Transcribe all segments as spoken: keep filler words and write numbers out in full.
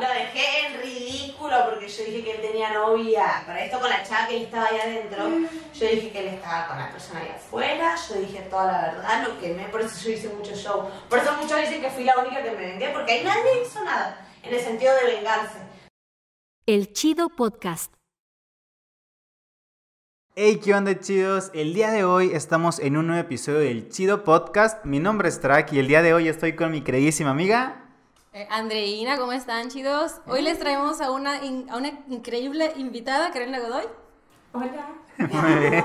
Lo dejé en ridículo porque yo dije que él tenía novia. Para esto con la chava que él estaba allá adentro, yo dije que él estaba con la persona allá afuera. Yo dije toda la verdad, lo quemé, por eso yo hice mucho show. Por eso muchos dicen que fui la única que me vengué, porque ahí nadie hizo nada en el sentido de vengarse. El Chido Podcast. Hey, ¿qué onda, chidos? El día de hoy estamos en un nuevo episodio del Chido Podcast. Mi nombre es Traki y el día de hoy estoy con mi queridísima amiga eh, Andreina. ¿Cómo están, chidos? Hoy les traemos a una, in, a una increíble invitada, Carolina Godoy. Hola. Muy bien.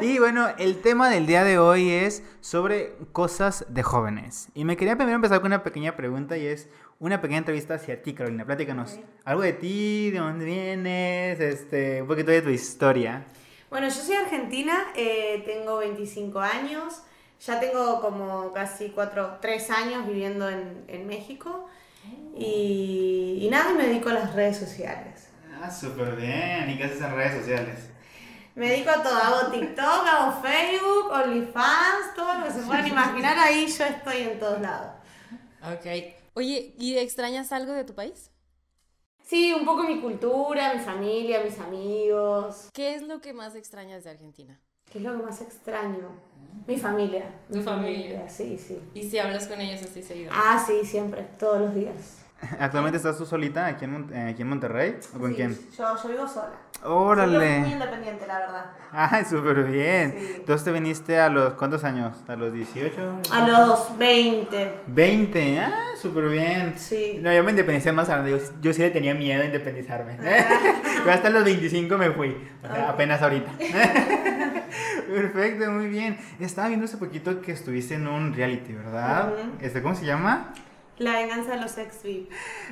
Y bueno, el tema del día de hoy es sobre cosas de jóvenes. Y me quería primero empezar con una pequeña pregunta y es una pequeña entrevista hacia ti, Carolina. Platícanos okay. algo de ti, de dónde vienes, este, un poquito de tu historia. Bueno, yo soy argentina, eh, tengo veinticinco años, ya tengo como casi cuatro, tres años viviendo en, en México y, y nada, me dedico a las redes sociales. Ah, súper bien. ¿Y qué haces en redes sociales? Me dedico a todo, hago TikTok, hago Facebook, OnlyFans, todo lo que se puedan imaginar, ahí yo estoy en todos lados. Ok. Oye, ¿y extrañas algo de tu país? Sí, un poco mi cultura, mi familia, mis amigos. ¿Qué es lo que más extrañas de Argentina? ¿Qué es lo que más extraño? Mi familia. ¿Tu mi familia? familia? Sí, sí. ¿Y si hablas con ellos así seguido? Ah, sí, siempre, todos los días. ¿Actualmente estás tú solita aquí en, Mon eh, aquí en Monterrey? ¿O con sí, quién? Yo, yo vivo sola. ¡Órale! Soy muy independiente, la verdad. ¡Ay, súper bien! Sí. Entonces te viniste a los... ¿cuántos años? ¿A los dieciocho? A los veinte. ¿veinte? ¡Ah, súper bien! Sí. No, yo me independicé más tarde. Yo, yo sí le tenía miedo a independizarme. Pero hasta los veinticinco me fui. O sea, okay. apenas ahorita. Perfecto, muy bien. Estaba viendo hace poquito que estuviste en un reality, ¿verdad? Uh-huh. Este, ¿cómo se llama? La venganza de los ex.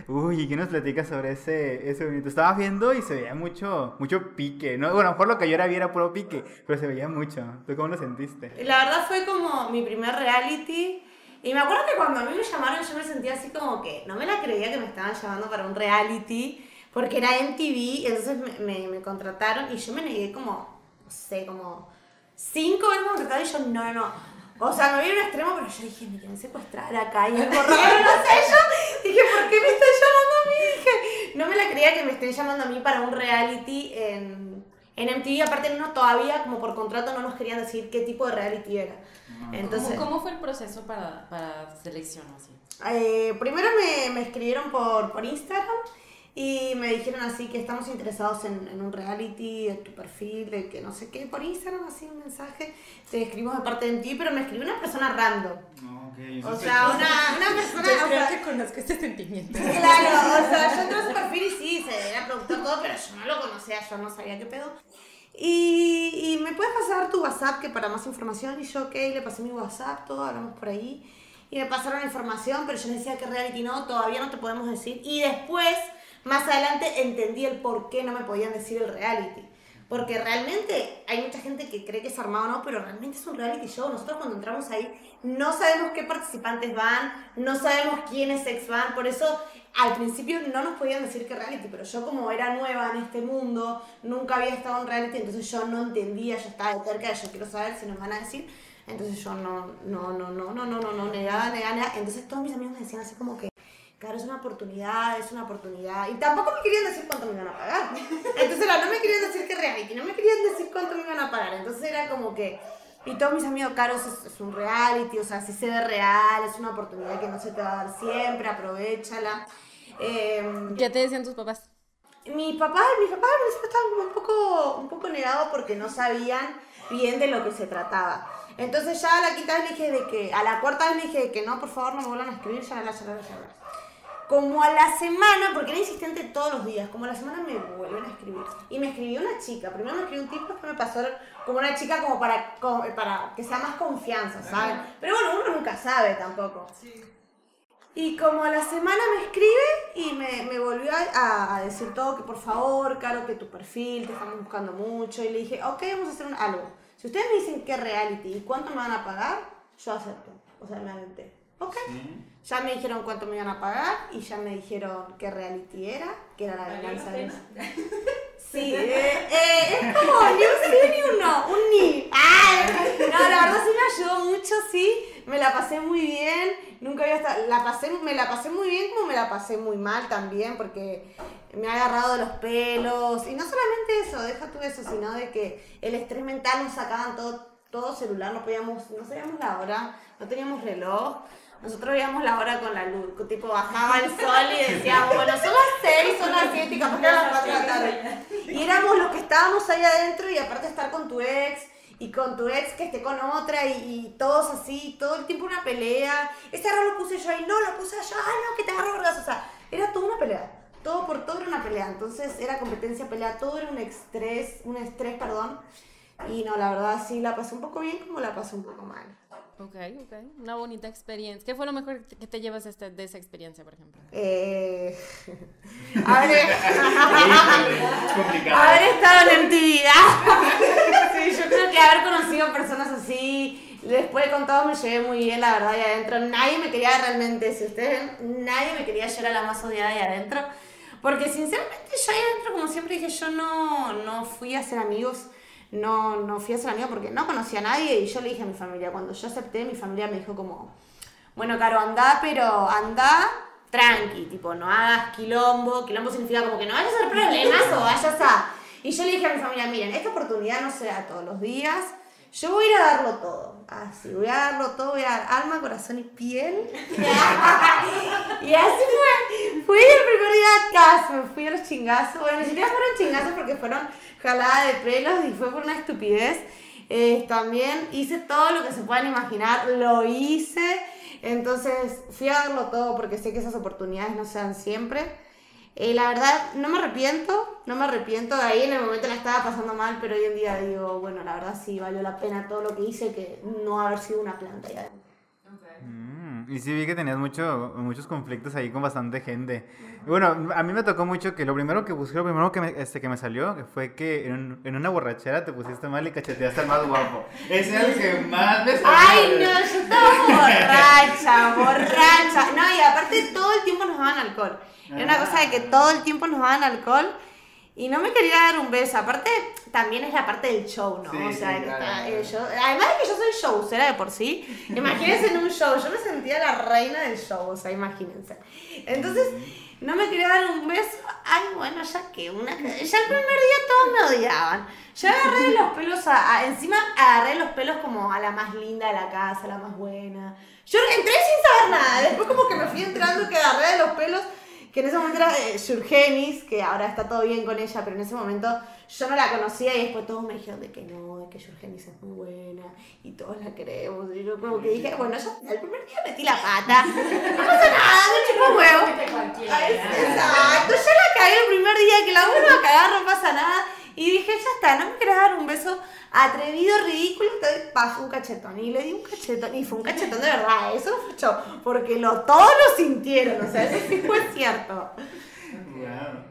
Uy, ¿y qué nos platicas sobre ese, ese bonito? Estaba viendo y se veía mucho, mucho pique, ¿no? Bueno, a lo mejor lo que yo era, era puro pique, pero se veía mucho. ¿Tú cómo lo sentiste? La verdad fue como mi primer reality. Y me acuerdo que cuando a mí me llamaron yo me sentía así como que no me la creía que me estaban llamando para un reality, porque era M T V, entonces me, me, me contrataron y yo me negué como, no sé, como cinco veces contratado y yo no, no, no. O sea, me vi en un extremo, pero yo dije, me quieren secuestrar acá y es horrible, no sé yo. Dije, ¿por qué me están llamando a mí? Dije, no me la creía que me estén llamando a mí para un reality en, en M T V. Aparte, no, todavía, como por contrato, no nos querían decir qué tipo de reality era. Entonces, ¿Cómo, ¿Cómo fue el proceso para, para selección? Así? Eh, primero me, me escribieron por, por Instagram y me dijeron así que estamos interesados en, en un reality, en tu perfil, de que no sé qué, por Instagram, así un mensaje, te escribimos de parte de ti, pero me escribió una persona random. Okay, o sea, una, una persona... Yo creo o sea, que conozco este sentimiento. Claro, o sea, yo entré a su perfil y sí, se era productor todo, pero yo no lo conocía, yo no sabía qué pedo. Y, y me puedes pasar tu WhatsApp, que para más información, y yo, ok, le pasé mi WhatsApp, todo, hablamos por ahí, y me pasaron la información, pero yo les decía que reality no, todavía no te podemos decir, y después... Más adelante entendí el por qué no me podían decir el reality. Porque realmente hay mucha gente que cree que es armado o no, pero realmente es un reality show. Nosotros cuando entramos ahí no sabemos qué participantes van, no sabemos quiénes ex van. Por eso al principio no nos podían decir qué reality, pero yo como era nueva en este mundo, nunca había estado en reality, entonces yo no entendía, yo estaba de cerca, yo quiero saber si nos van a decir. Entonces yo no, no, no, no, no, no, no, no, negaba, negaba, negaba. Entonces todos mis amigos me decían así como que... Claro, es una oportunidad, es una oportunidad. Y tampoco me querían decir cuánto me iban a pagar. Entonces era, no me querían decir que reality, no me querían decir cuánto me iban a pagar. Entonces era como que... Y todos mis amigos, Caros, es, es un reality, o sea, si se ve real, es una oportunidad que no se te va a dar siempre, aprovechala. Eh, ¿Qué te decían tus papás? Mis papás, mis papás estaban un poco, un poco negados porque no sabían bien de lo que se trataba. Entonces ya a la quinta vez le dije de que... A la cuarta vez le dije de que no, por favor, no me vuelvan a escribir, ya la, ya la, ya la. Como a la semana, porque era insistente todos los días, como a la semana me vuelven a escribir. Y me escribió una chica, primero me escribió un tipo, después me pasó como una chica como para, como para que sea más confianza, ¿saben? Pero bueno, uno nunca sabe tampoco. Sí. Y como a la semana me escribe y me, me volvió a, a decir todo, que por favor, Caro, que tu perfil, te estamos buscando mucho. Y le dije, ok, vamos a hacer un, algo. Si ustedes me dicen qué reality y cuánto me van a pagar, yo acepto. O sea, me aventé. Ok, sí. Ya me dijeron cuánto me iban a pagar y ya me dijeron qué reality era, que era la venganza de los... Sí, eh, eh, es como ni un sí ni un no, un ni. ¡Ah! No, la verdad sí me ayudó mucho, sí, me la pasé muy bien, nunca había estado, la pasé, me la pasé muy bien como me la pasé muy mal también, porque me ha agarrado los pelos, y no solamente eso, deja tú eso, sino de que el estrés mental nos sacaban todo, todo celular, no podíamos, no sabíamos la hora, no teníamos reloj. Nosotros veíamos la hora con la luz, tipo bajaba el sol y decíamos, bueno, son las seis, son las siete y capaz que eran las cuatro de la tarde. Y éramos los que estábamos ahí adentro, y aparte estar con tu ex, y con tu ex que esté con otra, y, y todos así, todo el tiempo una pelea. Este error lo puse yo ahí, no, lo puse allá, ah, no, que te agarro vergas. O sea, era toda una pelea, todo por todo era una pelea. Entonces era competencia, pelea, todo era un estrés, un estrés, perdón. Y no, la verdad sí la pasé un poco bien como la pasé un poco mal. Ok, ok. Una bonita experiencia. ¿Qué fue lo mejor que te llevas este, de esa experiencia, por ejemplo? Eh... Haber estado en M T V. Sí, yo creo que haber conocido personas así. Después con todos me llevé muy bien, la verdad, ahí adentro. Nadie me quería realmente, si ustedes ven, nadie me quería, yo era la más odiada ahí adentro. Porque sinceramente yo ahí adentro, como siempre dije, yo no, no fui a hacer amigos. No, no fui a ser amiga porque no conocía a nadie, y yo le dije a mi familia, cuando yo acepté, mi familia me dijo como, bueno, Caro, andá, pero andá tranqui, tipo, no hagas quilombo, quilombo significa como que no vayas a hacer problemas o vayas a... Y yo le dije a mi familia, miren, esta oportunidad no se da todos los días, yo voy a ir a darlo todo, así, voy a darlo todo, voy a dar alma, corazón y piel. Y así fue, fui el primer día a casa, me fui a los chingazos, bueno, ni siquiera fueron chingazos porque fueron jalada de pelos y fue por una estupidez. Eh, también hice todo lo que se puedan imaginar, lo hice, entonces fui a darlo todo porque sé que esas oportunidades no se dan siempre. Eh, la verdad, no me arrepiento, no me arrepiento, de ahí en el momento la estaba pasando mal, pero hoy en día digo, bueno, la verdad sí valió la pena todo lo que hice, que no haber sido una planta ya. Okay. Mm, y sí vi que tenías mucho, muchos conflictos ahí con bastante gente. Uh-huh. Bueno, a mí me tocó mucho que lo primero que busqué, lo primero que me, este, que me salió fue que en, en una borrachera te pusiste mal y cacheteaste al más guapo. Ese es el que más me salió. Ay, no, yo estaba borracha, borracha. No, y aparte todo el tiempo nos daban alcohol. Era una cosa de que todo el tiempo nos daban alcohol y no me quería dar un beso. Aparte, también es la parte del show, ¿no? Sí, o sea, sí, claro, está, eh, yo, además de que yo soy showcera de por sí, imagínense en un show, yo me sentía la reina del show, o sea, imagínense. Entonces, no me quería dar un beso. Ay, bueno, ya que una... Ya el primer día todos me odiaban. Yo agarré los pelos, a, a, encima agarré los pelos como a la más linda de la casa, a la más buena. Yo entré sin saber nada, después como que me fui entrando que agarré de los pelos... Que en ese momento era eh, Yurgenis, que ahora está todo bien con ella, pero en ese momento yo no la conocía y después todos me dijeron de que no, de que Yurgenis es muy buena y todos la queremos. Y yo como que dije, bueno, yo el primer día metí la pata, no pasa nada, no chupo huevo. Exacto, yo la cagué el primer día, que la vuelvo a cagar, no pasa nada. Y dije, ya está, no me querés dar un beso atrevido, ridículo, entonces pasó un cachetón. Y le di un cachetón, y fue un cachetón de verdad, eso fue yo, porque lo, todos lo sintieron, o sea, eso sí fue cierto. Wow.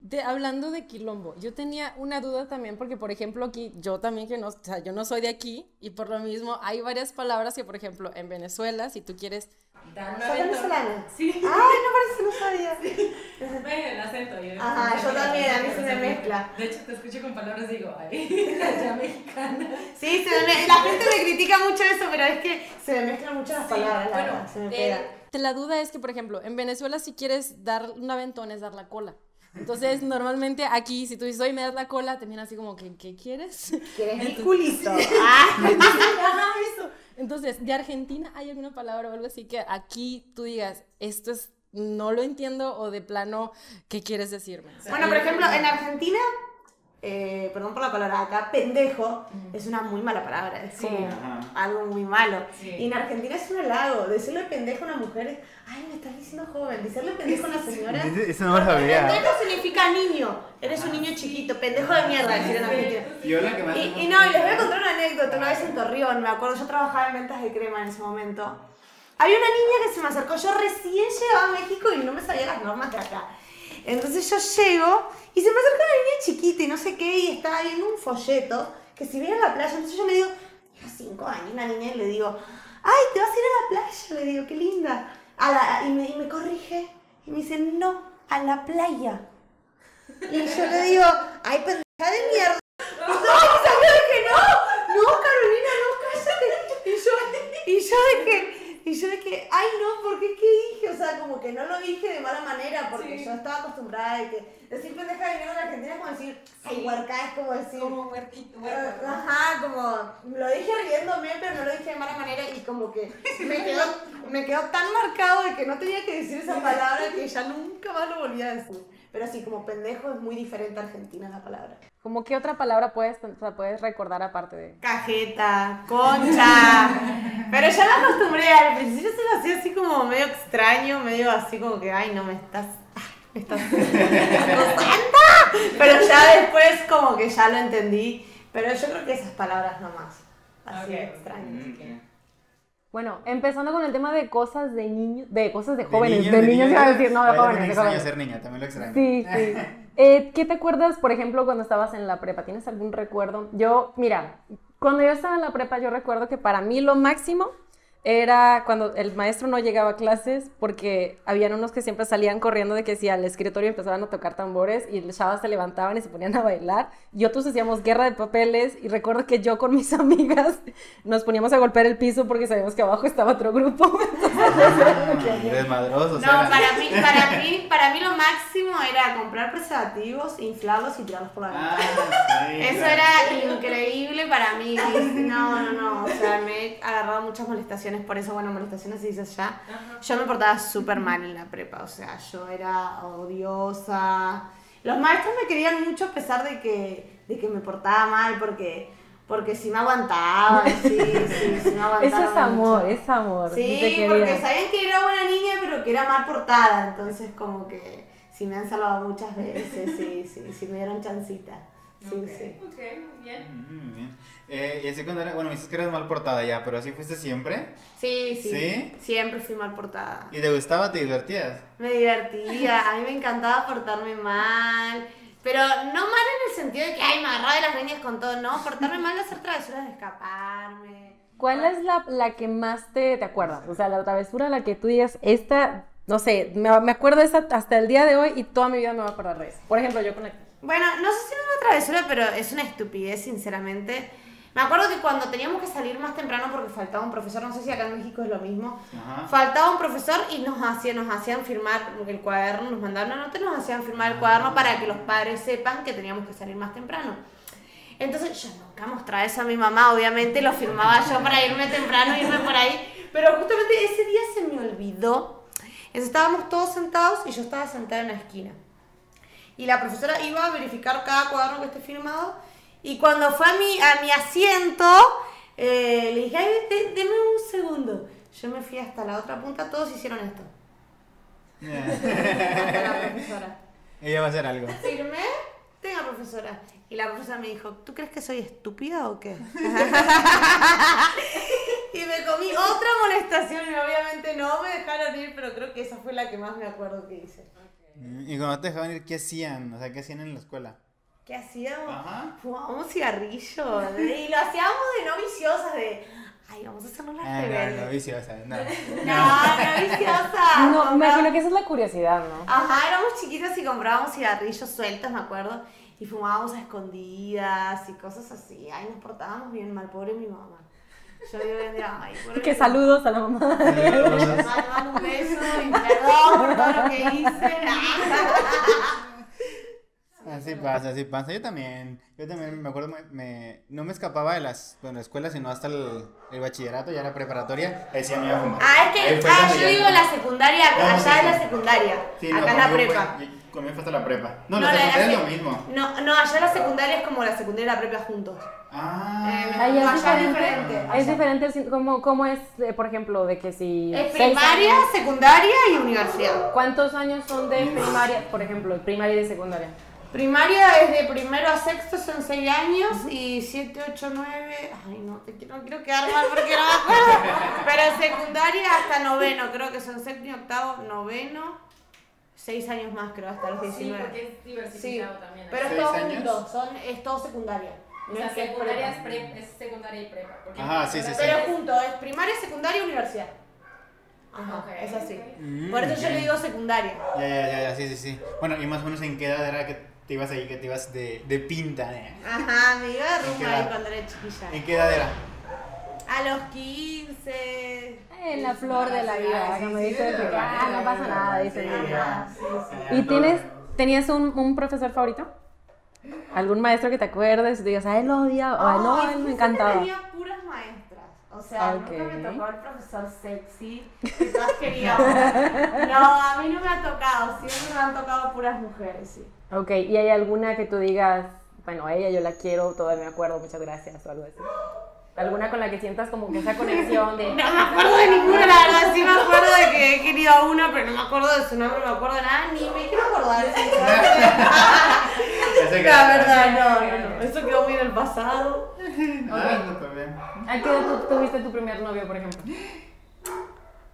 De, hablando de quilombo, yo tenía una duda también, porque por ejemplo aquí, yo también que no, o sea, yo no soy de aquí, y por lo mismo hay varias palabras que por ejemplo en Venezuela, si tú quieres... Dar una venezolana. Sí. Ay, no parece que no sabía. Sí. Bueno, el acento. Yo Ajá, yo también, a mí se me mezcla. De hecho, te escucho con palabras y digo, ay, ya mexicana. Sí, se me, la gente me critica mucho eso, pero es que se me mezclan muchas las palabras. Bueno, la, se me pega. Eh, la duda es que, por ejemplo, en Venezuela si quieres dar un aventón es dar la cola. Entonces, normalmente aquí, si tú dices, oye, me das la cola, te miran así como, ¿qué, qué quieres? ¿Quieres el culito? ¡Ah! Eso. Entonces, ¿de Argentina hay alguna palabra o algo así que aquí tú digas, esto es, no lo entiendo, o de plano, ¿qué quieres decirme? Bueno, por ejemplo, en Argentina, eh, perdón por la palabra, acá, pendejo, mm. es una muy mala palabra, es como sí. algo muy malo. Sí. Y en Argentina es un halago, decirle pendejo a una mujer es, ay, me estás diciendo joven, decirle pendejo a una señora. Eso no lo sabía. Pendejo significa niño, eres un niño chiquito, pendejo de mierda, decirle en Argentina. Y, y, y no, y les voy a contar una anécdota, una vez en Torreón, me acuerdo, yo trabajaba en ventas de crema en ese momento. Había una niña que se me acercó, yo recién llegaba a México y no me sabía las normas de acá. Entonces yo llego y se me acerca una niña chiquita y no sé qué, y estaba viendo un folleto que si viene a la playa, entonces yo le digo, a cinco años, una niña, y le digo, ay, te vas a ir a la playa, le digo, qué linda. A la, y, me, y me corrige, y me dice, no, a la playa. Y yo le digo, ay, pendeja de mierda. Y todos mis amigos que no, no, Carolina, no, cállate. Y yo, y yo de que, y yo de que, ay no, ¿por qué qué dije? O sea, como que no lo dije de mala manera, porque sí. yo estaba acostumbrada de que decir pendeja de dinero en Argentina es como decir, ay, huerca, es como decir... Como huerquito, huerca. Ajá, como, lo dije riéndome, pero no lo dije de mala manera, y como que me quedó, me quedó tan marcado de que no tenía que decir esa palabra que ya nunca más lo volví a decir. Pero sí, como pendejo es muy diferente a Argentina la palabra. ¿Cómo qué otra palabra puedes, o sea, puedes recordar aparte de...? Cajeta, concha... Pero ya la acostumbré, al principio se lo hacía así como medio extraño, medio así como que, ay, no me estás... Me estás... Pero ya después como que ya lo entendí. Pero yo creo que esas palabras nomás, así okay. extrañas. Mm-hmm. Bueno, empezando con el tema de cosas de niños, de cosas de jóvenes, de niños, de niños, de niños iba a decir, no, de jóvenes. También extraño ser niña, también lo extraño. Sí, sí. eh, ¿Qué te acuerdas, por ejemplo, cuando estabas en la prepa? ¿Tienes algún recuerdo? Yo, mira, cuando yo estaba en la prepa, yo recuerdo que para mí lo máximo era cuando el maestro no llegaba a clases, porque habían unos que siempre salían corriendo de que si al escritorio empezaban a tocar tambores y los chavas se levantaban y se ponían a bailar, y otros hacíamos guerra de papeles, y recuerdo que yo con mis amigas nos poníamos a golpear el piso porque sabíamos que abajo estaba otro grupo. Entonces, desmadrosos. No, para mí, para, mí, para mí lo máximo era comprar preservativos, inflarlos y tirarlos por la ventana. Ah, eso era increíble para mí. No, no, no, o sea, me he agarrado muchas molestaciones. Por eso, bueno, molestaciones se dice allá. Ajá. Yo me portaba súper mal en la prepa, o sea, yo era odiosa. Los maestros me querían mucho a pesar de que, de que me portaba mal, porque, porque si me aguantaban, sí, sí, si me aguantaban. Eso es amor, mucho. Es amor. Sí, porque sabían que era buena niña, pero que era mal portada, entonces como que si me han salvado muchas veces, sí, sí, si me dieron chancita. Sí, okay. sí. Ok, muy bien. Muy bien. Eh, y así cuando era, bueno, me dices que eras mal portada ya, pero así fuiste siempre. Sí, sí, sí. Siempre fui mal portada. ¿Y te gustaba, te divertías? Me divertía, a mí me encantaba portarme mal, pero no mal en el sentido de que, ay, me agarraba de las niñas con todo, no, portarme mal de hacer travesuras, de escaparme. ¿Cuál es la, la que más te, te acuerdas? O sea, la travesura la que tú digas, esta, no sé, me, me acuerdo esa hasta el día de hoy y toda mi vida me va a acordar de eso. Por ejemplo, yo con la... Bueno, no sé si es una travesura, pero es una estupidez, sinceramente. Me acuerdo que cuando teníamos que salir más temprano porque faltaba un profesor, no sé si acá en México es lo mismo. Ajá. Faltaba un profesor y nos hacían, nos hacían firmar el cuaderno, nos mandaban una nota y nos hacían firmar el cuaderno para que los padres sepan que teníamos que salir más temprano. Entonces yo nunca mostraba eso a mi mamá, obviamente lo firmaba yo para irme temprano, irme por ahí. Pero justamente ese día se me olvidó. Entonces estábamos todos sentados y yo estaba sentada en la esquina. Y la profesora iba a verificar cada cuaderno que esté firmado. Y cuando fue a mi, a mi asiento, eh, le dije, ay, de, deme un segundo. Yo me fui hasta la otra punta, todos hicieron esto. Yeah. Hasta la profesora. Ella va a hacer algo. Firmé, tenga profesora. Y la profesora me dijo, ¿tú crees que soy estúpida o qué? Y me comí otra molestación y obviamente no me dejaron ir, pero creo que esa fue la que más me acuerdo que hice. Y cuando te dejaban ir, ¿qué hacían? O sea, ¿qué hacían en la escuela? ¿Qué hacíamos? Ajá. Fumábamos cigarrillos. Y lo hacíamos de no viciosas, de... Ay, vamos a hacernos las ah, rebeldes. No, no viciosa, no. No, no viciosa. No, me imagino que esa es la curiosidad, ¿no? Ajá, éramos chiquitas y comprábamos cigarrillos sueltos, me acuerdo. Y fumábamos a escondidas y cosas así. Ay, nos portábamos bien mal, pobre mi mamá. Yo digo, ay, pobre que mi saludos mamá. A la mamá. Saludos. Le mando un beso y perdón por todo lo que hice. Así pasa, así pasa. Yo también, yo también me acuerdo, me, me, no me escapaba de las, bueno, la escuela, sino hasta el, el bachillerato, ya la preparatoria. Ahí sí me iba a fumar. Ah, es que, ah, yo digo la secundaria, no, allá no, sí, es la secundaria, sí, acá no, es la prepa. Fue, conmigo fue hasta la prepa. No, no la secundaria es lo mismo. No, no, allá la secundaria es como la secundaria y la prepa juntos. Ah, eh, allá es diferente. diferente. Es diferente, como, como es, eh, por ejemplo, de que si... Es primaria, años, secundaria y universidad. ¿Cuántos años son de primaria, por ejemplo, primaria y de secundaria? Primaria es de primero a sexto, son seis años, y siete, ocho, nueve... Ay, no, te quiero, no quiero quedar mal porque no me acuerdo. Pero secundaria hasta noveno, creo que son séptimo, octavo, noveno, seis años más creo, hasta los diecinueve. Sí, porque es diversificado sí, también. Pero es todo junto, son, es todo secundaria. No o sea, es secundaria es, prepa. Es, pre, es secundaria y prepa. Ajá, sí, sí, sí. Pero sí. Junto, es primaria, secundaria, universidad. Ajá, okay, es así. Okay. Por eso okay. Yo le digo secundaria. Ya, ya, ya, ya, sí, sí, sí. Bueno, y más o menos en qué edad era que... Te ibas ahí, que te ibas de, de pinta, ¿eh? Ajá, me iba a rumbar cuando era chiquilla. ¿En qué edad era? A los quince. En la flor de la vida, como dice, ah, no pasa nada, dice. ¿Y tienes, tenías un, un profesor favorito? ¿Algún maestro que te acuerdes y te digas, ah, él odia, o él no, él me encantaba? Yo tenía puras maestras, o sea, okay. Nunca me tocó el profesor sexy que todas queríamos. No, a mí no me ha tocado, siempre me han tocado puras mujeres, sí. Ok, ¿y hay alguna que tú digas, bueno, ella yo la quiero, todavía me acuerdo, muchas gracias, o algo así? ¿Alguna con la que sientas como que esa conexión de...? No me acuerdo de ninguna, la verdad, sí me acuerdo de que he querido a una, pero no me acuerdo de su nombre, no me acuerdo de nada, ni me quiero acordar. La verdad, no, no, no, eso quedó muy en el pasado. ¿A qué edad tú tuviste tu primer novio, por ejemplo?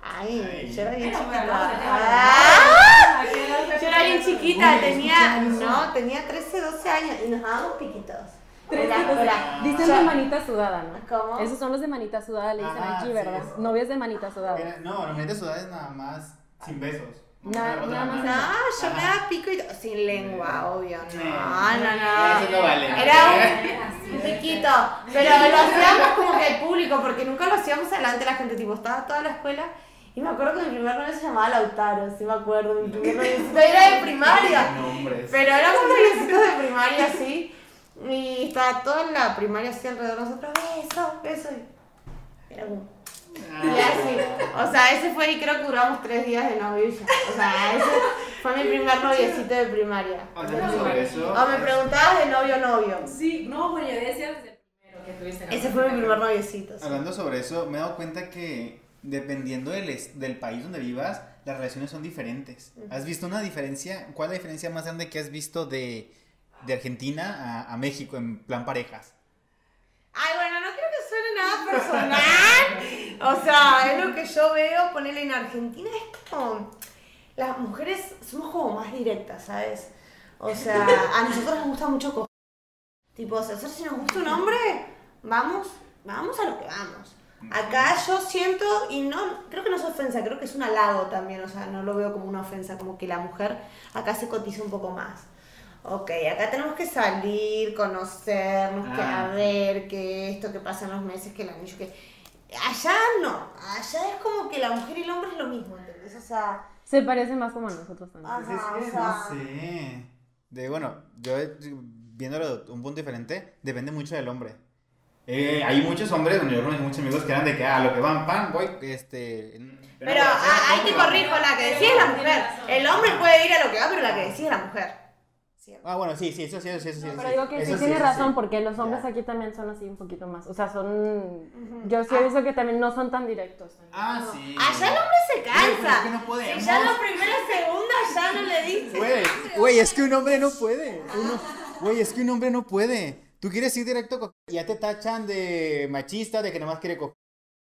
Ay, yo era bien chiquita. Yo era bien chiquita, tenía, no, tenía trece, doce años y nos dábamos piquitos. Hola, hola. Dicen de manita sudada, ¿no? ¿Cómo? Esos son los de manita sudada, le dicen ah, aquí, ¿verdad? Sí, novias de manita sudada. Era, no, las manitas sudadas nada más sin besos. Nada, no, no, no, no, yo me daba pico y sin lengua, sí, obvio. No, no, no. Eso no vale. Era un piquito, pero lo hacíamos como que el público, porque nunca lo hacíamos delante de la gente, tipo, estaba toda la escuela. Y me acuerdo que mi primer novio se llamaba Lautaro, sí me acuerdo. Mi primer novio era de primaria. Pero era como noviecitos de primaria, sí. Y estaba toda la primaria así alrededor de nosotros, besos, besos. Era como... Y así, o sea, ese fue y creo que duramos tres días de novio. O sea, ese fue mi primer noviecito de primaria. O sea, sobre eso. O me preguntabas de novio novio. Sí, no, bueno, yo decía desde el primero que tuviste novio. Ese fue mi primer noviecito. Sí. Hablando sobre eso, me he dado cuenta que dependiendo del, del país donde vivas, las relaciones son diferentes. ¿Has visto una diferencia? ¿Cuál es la diferencia más grande que has visto de... de Argentina a, a México en plan parejas? Ay, bueno, no creo que suene nada personal. O sea, es lo que yo veo, ponerle en Argentina es como... Las mujeres somos como más directas, ¿sabes? O sea, a nosotros nos gusta mucho coger. Tipo, o sea, si nos gusta un hombre, vamos, vamos a lo que vamos. Acá yo siento, y no, creo que no es ofensa, creo que es un halago también, o sea, no lo veo como una ofensa, como que la mujer acá se cotiza un poco más. Ok, acá tenemos que salir, conocernos, ah. que a ver, que esto, que pasan los meses, que el anillo, que... Allá no, allá es como que la mujer y el hombre es lo mismo, ¿entendés? O sea... Se parece más como a nosotros también. Ajá, es que, o sea... No sé, de, bueno, yo viéndolo de un punto diferente, depende mucho del hombre. Eh, hay muchos hombres, bueno, yo conozco muchos amigos que eran de que a ah, lo que van, pan, voy, este... Pero, pero a, hay que correr con la que decía la mujer. El hombre puede ir a lo que va, pero la que decía es la mujer. Ah, bueno, sí, sí, eso sí, eso sí. No, sí, pero digo que eso sí, sí tiene razón, sí, porque los hombres yeah. aquí también son así un poquito más. O sea, son... Uh-huh. Yo sí he visto ah. que también no son tan directos. ¿No? Ah, no. Sí. Allá el hombre se cansa. Es que no podemos. Si ya en los primeros segundos ya no le dices. Güey, güey, es que un hombre no puede. Uno, güey, es que un hombre no puede. Tú quieres ir directo a coger y ya te tachan de machista, de que nada más quiere coger.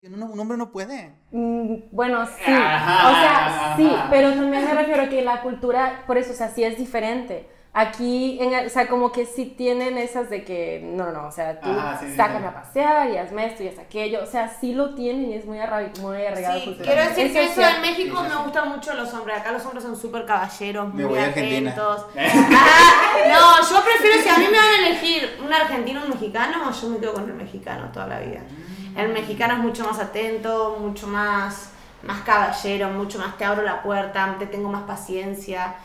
No, un hombre no puede. Mm, bueno, sí. Ajá, o sea, ajá. sí, pero también me refiero a que la cultura, por eso, o sea, sí es diferente. Aquí, en, o sea, como que sí tienen esas de que, no, no, o sea, tú ah, sí, sacan sí, sí. a pasear y hazme esto y haz aquello, o sea, sí lo tienen y es muy, muy arraigado. Sí, quiero decir es que eso en México sí, sí, sí. me gustan mucho los hombres, acá los hombres son súper caballeros, muy atentos. Ah, no, yo prefiero, si a mí me van a elegir un argentino o un mexicano, yo me quedo con el mexicano toda la vida. El mexicano es mucho más atento, mucho más, más caballero, mucho más te abro la puerta, te tengo más paciencia.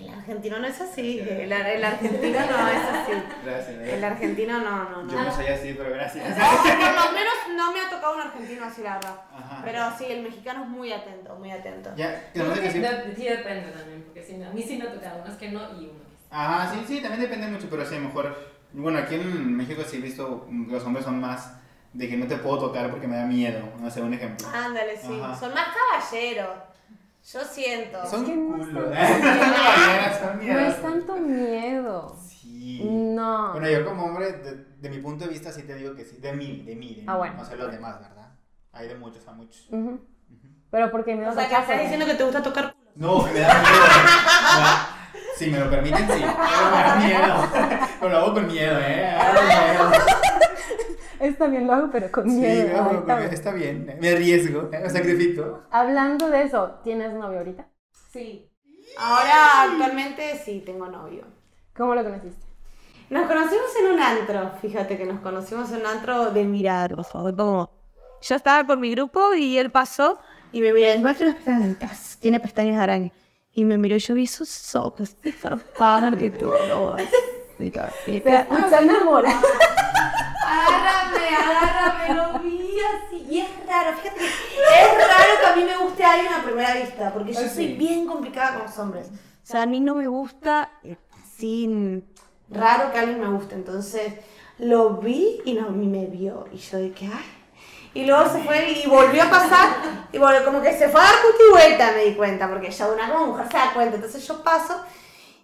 El argentino no es así, el, el argentino no es así. Gracias, gracias. El argentino no, no, no. Yo no soy así, pero gracias. O sea, por lo menos no me ha tocado un argentino así, la verdad. Ajá, pero sí, el mexicano es muy atento, muy atento. Ya, creo que sí. De, sí depende también, porque si no, a mí sí me ha tocado uno es que no y uno que sí. Ajá, sí, sí, también depende mucho, pero sí, a lo mejor... Bueno, aquí en México sí he visto los hombres son más... De que no te puedo tocar porque me da miedo, no sé, un ejemplo. Ándale, sí. Ajá. Son más caballeros. Yo siento. Son culo, ¿eh? No es tanto miedo. Sí. No. Bueno, yo como hombre, de, de mi punto de vista, sí te digo que sí. De mí, de mí. De ah, mí. Bueno. No sé los demás, ¿verdad? Hay de muchos a muchos. Uh-huh. Uh-huh. Pero porque me o sea, que estás ¿eh? diciendo que te gusta tocar culo. No, me da miedo. No. Si me lo permiten, sí. Pero me da miedo. Pero lo hago con miedo, ¿eh? Hago miedo. Está bien, lo hago, pero con miedo. Sí, lo hago, pero está bien. Me arriesgo, me sacrifico. Hablando de eso, ¿tienes novio ahorita? Sí. Ahora, actualmente, sí, tengo novio. ¿Cómo lo conociste? Nos conocimos en un antro. Fíjate que nos conocimos en un antro de mirar. Por favor, como Yo estaba con mi grupo y él pasó y me miró. Tiene pestañas de araña. Y me miró y yo vi sus ojos. Para que tú no vas. Está enamorada. Agárrame, agárrame, lo vi así. Y es raro, fíjate. Es raro que a mí me guste a alguien a primera vista, porque yo soy bien complicada con los hombres. O sea, a mí no me gusta así. Raro que a alguien me guste. Entonces lo vi y no, me vio. Y yo dije, ay. Y luego se fue y volvió a pasar. Y bueno, como que se fue a dar vuelta, me di cuenta. Porque ya una como mujer se da cuenta. Entonces yo paso.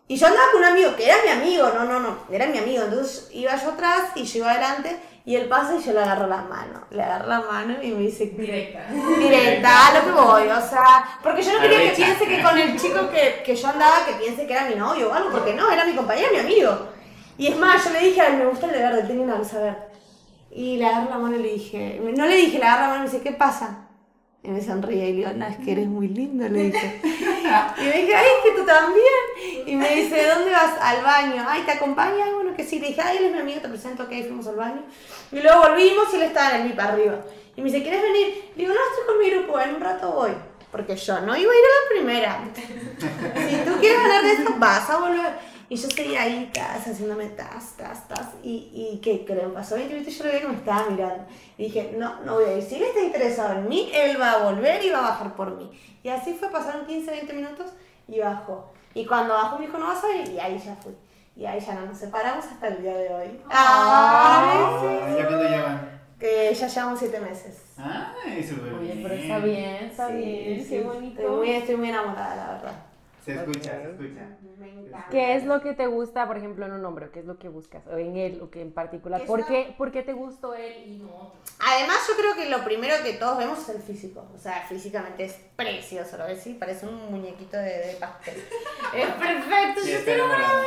Y yo andaba con un amigo, que era mi amigo, no, no, no, era mi amigo. Entonces iba yo atrás y yo iba adelante y él pasa y yo le agarro la mano. Le agarro la mano y me dice... Directa. Directa, a lo que voy, o sea... Porque yo no quería que piense que con el chico que, que yo andaba, que piense que era mi novio o algo, porque no, era mi compañero, mi amigo. Y es más, yo le dije, ay, me gusta el de verde, tenía una luz a ver. Y le agarro la mano y le dije... No le dije, le agarro la mano y me dice, ¿qué pasa? Y me sonríe y le digo, no, es que eres muy lindo, le dije. Y me dije, ay, es que tú también. Y me dice, ¿dónde vas? Al baño. Ay, ¿te acompañas? Bueno, que sí. Le dije, ay, él es mi amigo, te presento, ok, fuimos al baño. Y luego volvimos y él estaba en el M I P arriba. Y me dice, ¿quieres venir? Le digo, no, estoy con mi grupo, en un rato voy. Porque yo no iba a ir a la primera. Si tú quieres hablar de esto, vas a volver. Y yo seguía ahí, tas, haciéndome tas, tas, tas. Y, y ¿qué creen? Pasó veinte minutos y yo lo vi que me estaba mirando. Y dije, no, no voy a ir. Si él está interesado en mí, él va a volver y va a bajar por mí. Y así fue, pasaron quince, veinte minutos y bajó. Y cuando bajó me dijo, no vas a ir. Y ahí ya fui. Y ahí ya no nos separamos hasta el día de hoy. ¡Ay! ¿Y a cuánto llevan? Que ya llevamos siete meses. ¡Ay, súper bien! Oye, pero está bien, está sí, bien, sí, qué bonito. Estoy muy, estoy muy enamorada, la verdad. Se escucha, okay. Se escucha. ¿Qué es lo que te gusta, por ejemplo, en un hombre? ¿Qué es lo que buscas? O en él, o que en particular. ¿Por, una... qué, ¿Por qué te gustó él y no otro? Además, yo creo que lo primero que todos vemos es el físico. O sea, físicamente es precioso, lo ves, sí, parece un muñequito de, de pastel. Es perfecto, sí, yo estoy enamorada.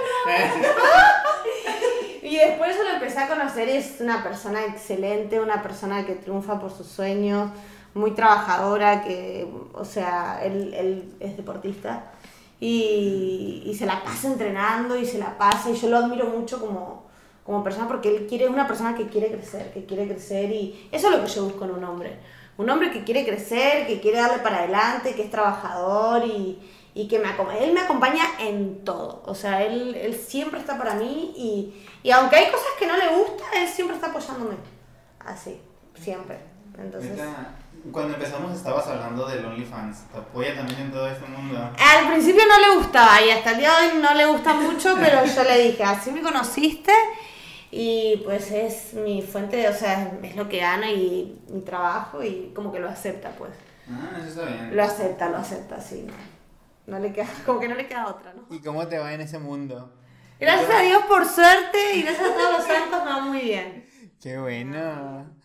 Y después yo lo empecé a conocer, es una persona excelente, una persona que triunfa por sus sueños, muy trabajadora, que, o sea, él, él es deportista. Y, y se la pasa entrenando y se la pasa y yo lo admiro mucho como, como persona porque él quiere, es una persona que quiere crecer, que quiere crecer y eso es lo que yo busco en un hombre. Un hombre que quiere crecer, que quiere darle para adelante, que es trabajador y, y que me acompaña. Él me acompaña en todo, o sea, él, él siempre está para mí y, y aunque hay cosas que no le gustan, él siempre está apoyándome. Así, siempre. Entonces... Cuando empezamos estabas hablando del OnlyFans, ¿te apoya también en todo este mundo? Al principio no le gustaba y hasta el día de hoy no le gusta mucho, pero yo le dije, así me conociste y pues es mi fuente, o sea, es lo que gano y mi trabajo y como que lo acepta pues. Ah, eso está bien. Lo acepta, lo acepta, sí. No le queda, como que no le queda otra, ¿no? ¿Y cómo te va en ese mundo? Gracias a Dios por suerte y gracias a todos los santos me va muy bien. Qué bueno.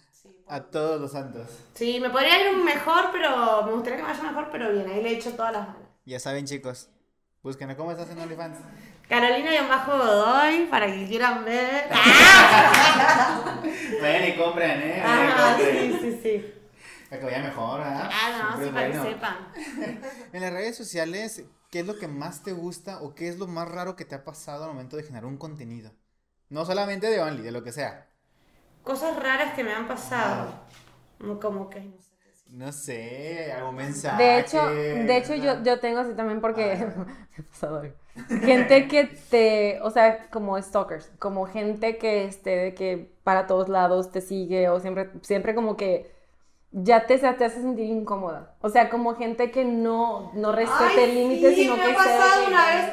A todos los santos. Sí, me podría ir mejor, pero me gustaría que me vaya mejor, pero bien, ahí le he hecho todas las ganas. Ya saben, chicos, busquen cómo estás en OnlyFans. Carolina y bajo Godoy, para que quieran ver. Vayan y compren, ¿eh? Ah, sí, sí, sí. Para que vaya mejor, ¿eh? Ah, no, sí, para que sepan. En las redes sociales, ¿qué es lo que más te gusta o qué es lo más raro que te ha pasado al momento de generar un contenido? No solamente de Only, de lo que sea. Cosas raras que me han pasado. Ah. Como que no sé. No sé, algún mensaje. De hecho, de hecho yo, yo tengo así también porque me ha pasado algo. Gente que te, o sea, como stalkers, como gente que este que para todos lados te sigue o siempre siempre como que ya te, te hace sentir incómoda. O sea, como gente que no no respete límites, sí, sino me que me ha pasado una vez.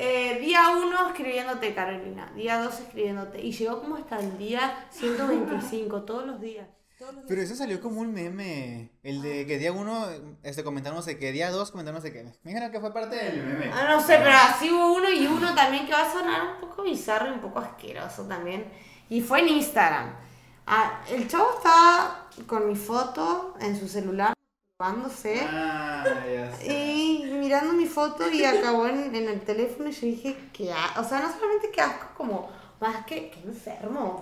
Eh, día uno escribiéndote, Carolina. Día dos escribiéndote. Y llegó como hasta el día ciento veinticinco, todos los días. Todos los días. Pero eso salió como un meme. El de que día uno este, comentaron no sé qué, día dos comentaron no sé qué. Mira que fue parte del meme. Ah, no sé, pero así hubo uno y uno también que va a sonar un poco bizarro y un poco asqueroso también. Y fue en Instagram. Ah, el chavo estaba con mi foto en su celular. Probándose ah, y mirando mi foto y acabó en, en el teléfono y yo dije que asco, o sea, no solamente que asco, como más que, que enfermo,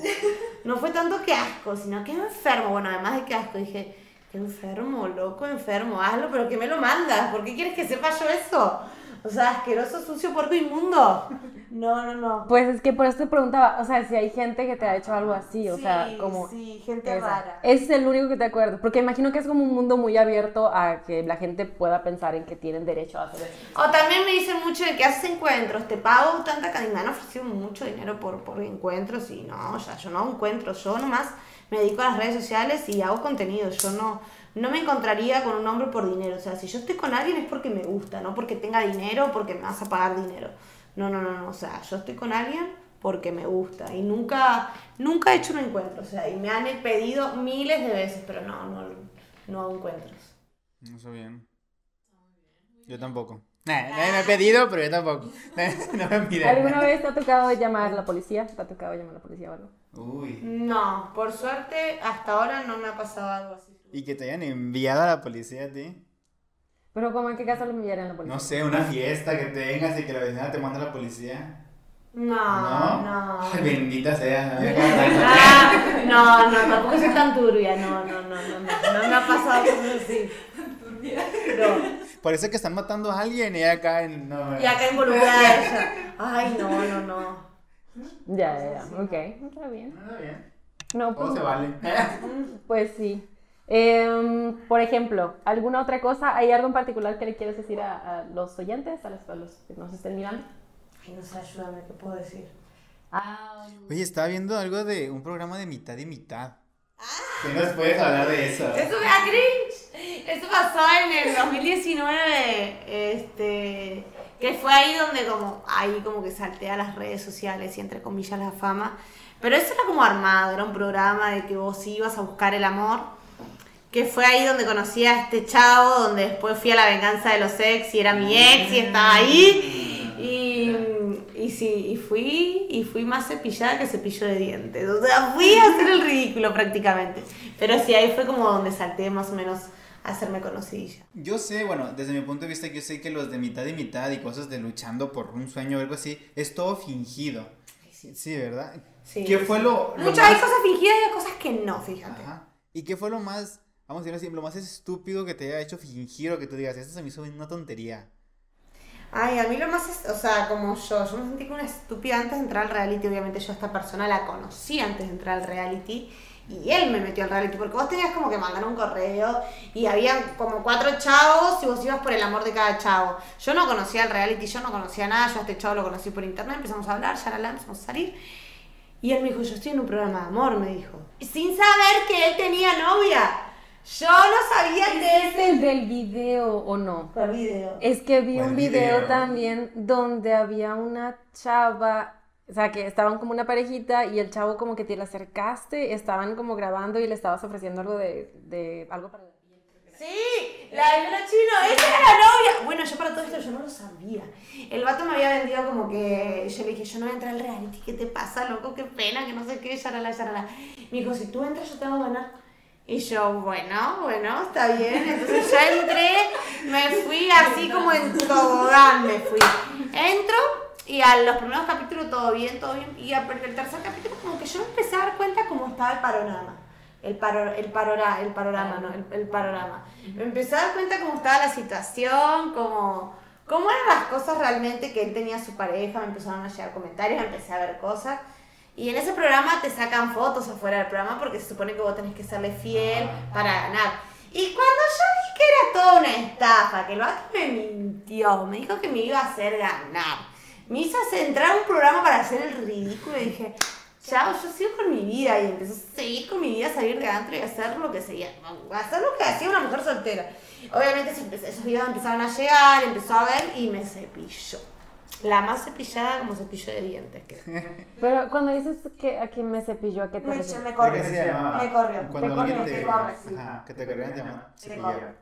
no fue tanto que asco, sino que enfermo, bueno, además de que asco, dije, que enfermo, loco, enfermo, hazlo, pero que me lo mandas, ¿por qué quieres que sepa yo eso? O sea, asqueroso, sucio, puerco, inmundo. No, no, no. Pues es que por eso te preguntaba, o sea, si hay gente que te ha hecho algo así, o sí, sea, como... Sí, gente esa. Rara. Ese es el único que te acuerdo, porque imagino que es como un mundo muy abierto a que la gente pueda pensar en que tienen derecho a hacer eso. O también me dicen mucho de que haces encuentros, te pago tanta cantidad, me han ofrecido mucho dinero por, por encuentros y no, o sea, yo no encuentro, yo nomás me dedico a las redes sociales y hago contenido, yo no... No me encontraría con un hombre por dinero. O sea, si yo estoy con alguien es porque me gusta, no porque tenga dinero o porque me vas a pagar dinero. No, no, no, no. O sea, yo estoy con alguien porque me gusta. Y nunca, nunca he hecho un encuentro. O sea, y me han pedido miles de veces, pero no, no, no hago encuentros. No sé bien. Yo tampoco. Nah, nadie me ha pedido, pero yo tampoco. No me piden. ¿Alguna vez te ha tocado llamar a la policía? ¿Te ha tocado llamar a la policía o algo? Uy. No, por suerte hasta ahora no me ha pasado algo así. Y que te hayan enviado a la policía a ti. ¿Pero cómo, en qué caso lo enviarían a la policía? No sé, una fiesta que tengas y que la vecina te manda a la policía. No, no. no. Ay, bendita sea. No, no, tampoco soy tan turbia. No, no, no, no, no, no me ha pasado cosas así. Turbia. No. Parece que están matando a alguien y acá en... No, y acá involucrada ella. Ay, no, no, no. Ya, ya, ya, ok. Está bien. Está bien. No, pues... ¿Cómo se vale? Pues sí. Eh, por ejemplo, ¿alguna otra cosa? ¿Hay algo en particular que le quieres decir a, a los oyentes, a los, a los que nos estén mirando? Ay, no sé, ayúdame, ¿qué puedo decir? Ah, Oye, estaba viendo algo de un programa de mitad y mitad. Ah, ¿Qué nos puedes hablar de eso? Eso me da cringe. Eso pasó en el dos mil diecinueve, este, que fue ahí donde como, ahí como que saltea las redes sociales y entre comillas la fama. Pero eso era como armado, era un programa de que vos ibas a buscar el amor. Que fue ahí donde conocí a este chavo, donde después fui a La venganza de los ex y era mi ex y estaba ahí. Y, y sí, y fui, y fui más cepillada que cepillo de dientes. O sea, fui a hacer el ridículo prácticamente. Pero sí, ahí fue como donde salté más o menos a hacerme conocidilla. Yo sé, bueno, desde mi punto de vista, yo sé que los de mitad y mitad y cosas de luchando por un sueño o algo así, es todo fingido. Sí, sí, ¿verdad? Sí. ¿Qué fue lo, lo Muchas más... hay cosas fingidas y hay cosas que no, fíjate. Ajá. ¿Y qué fue lo más... Vamos a decirlo así, lo más estúpido que te haya hecho fingir o que tú digas, esto se me hizo una tontería? Ay, a mí lo más, es, o sea, como yo, yo me sentí como una estúpida antes de entrar al reality. Obviamente yo a esta persona la conocí antes de entrar al reality y él me metió al reality, porque vos tenías como que mandar un correo y había como cuatro chavos y vos ibas por el amor de cada chavo. Yo no conocía el reality, yo no conocía nada, yo a este chavo lo conocí por internet, empezamos a hablar, ya la la empezamos a salir. Y él me dijo, yo estoy en un programa de amor, me dijo. Sin saber que él tenía novia. Yo no sabía que ese... ¿Es el del video o no? El video. Es que vi Buen un video, video también donde había una chava, o sea, que estaban como una parejita y el chavo como que te la acercaste, estaban como grabando y le estabas ofreciendo algo de... de algo para... Sí, la del chino, sí. Esa era la novia. Bueno, yo para todo esto yo no lo sabía. El vato me había vendido como que... Yo le dije, yo no voy a entrar al reality, ¿qué te pasa, loco? Qué pena, que no sé qué, yarala, yarala. Me dijo, si tú entras yo te voy a ganar. Y yo, bueno, bueno, está bien. Entonces ya entré, me fui así como en tobogán, me fui. Entro y a los primeros capítulos todo bien, todo bien. Y al tercer capítulo como que yo me empecé a dar cuenta cómo estaba el panorama. El paro, el parora, el panorama, no, el, el panorama. Me empecé a dar cuenta cómo estaba la situación, cómo, cómo eran las cosas realmente que él tenía a su pareja. Me empezaron a llegar comentarios, empecé a ver cosas. Y en ese programa te sacan fotos afuera del programa porque se supone que vos tenés que serle fiel para ganar. Y cuando yo vi que era toda una estafa, que el vato me mintió, me dijo que me iba a hacer ganar. Me hizo entrar a un programa para hacer el ridículo y dije, chao, yo sigo con mi vida. Y empecé a seguir con mi vida, a salir de antro y a hacer lo que seguía, a hacer lo que hacía una mujer soltera. Obviamente esos videos empezaron a llegar, empezó a ver y me cepilló. La más cepillada como cepillo de dientes. Que... Pero cuando dices que a quién me cepilló, ¿a qué te refieres? Me corrió, me corrió. Cuando alguien te corrió, ajá, que te corrían, te llaman cepillero.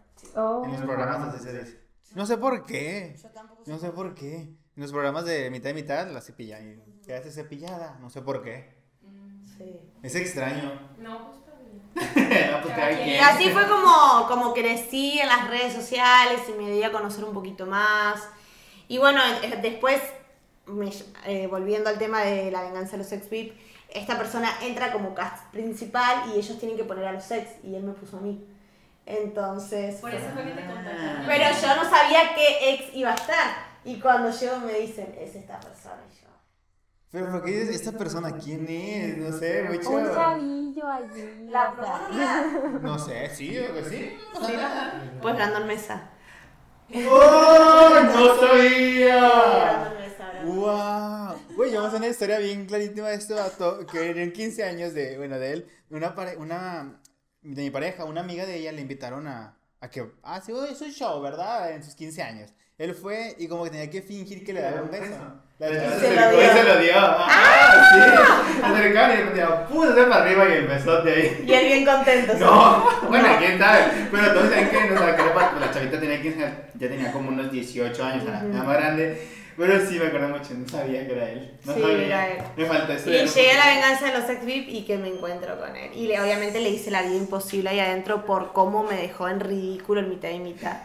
En los programas así se dice. No sé por qué. Yo tampoco sé. No sé por qué. En los programas de mitad y mitad la cepillan. ¿Qué hace cepillada? No sé por qué. Sí. Es extraño. No, pues y así fue como, como crecí en las redes sociales y me di a conocer un poquito más. Y bueno, después, me, eh, volviendo al tema de La venganza de los ex V I P, esta persona entra como cast principal y ellos tienen que poner a los ex, y él me puso a mí. Entonces... Por eso fue que te contactaron. Pero yo no sabía qué ex iba a estar. Y cuando llego me dicen, es esta persona, y yo... Pero lo que dices, ¿esta persona quién es? No sé, muy chido. Un chavillo allí. La persona. No sé, sí, o que sí. sí no. Pues Brandon Mesa. ¡Oh! ¡No sabía! ¡Wow! Güey, llevamos una historia bien clarísima de este vato, que en quince años de, bueno, de él, una, pare, una de mi pareja, una amiga de ella, le invitaron a, a que, ah, sí, es un show, ¿verdad? En sus quince años. Él fue y como que tenía que fingir que le daba un beso. La se, se, se, lo dio. se lo dio. ¡Ah! ¡Ah! Sí. Acercaron y decía, puse para arriba y el besote ahí. Y él bien contento. No, ¿sí? Bueno, quién sabe. Pero todos saben que no sabe que la chavita tenía quince, ya tenía como unos dieciocho años, uh-huh. la más grande. Pero sí, me acuerdo mucho, no sabía que era él. No sí, sabía. Era él. Me faltó eso. Y llegué a La venganza de los ex V I P y que me encuentro con él. Y le, obviamente le hice la vida imposible ahí adentro por cómo me dejó en ridículo en mitad y mitad.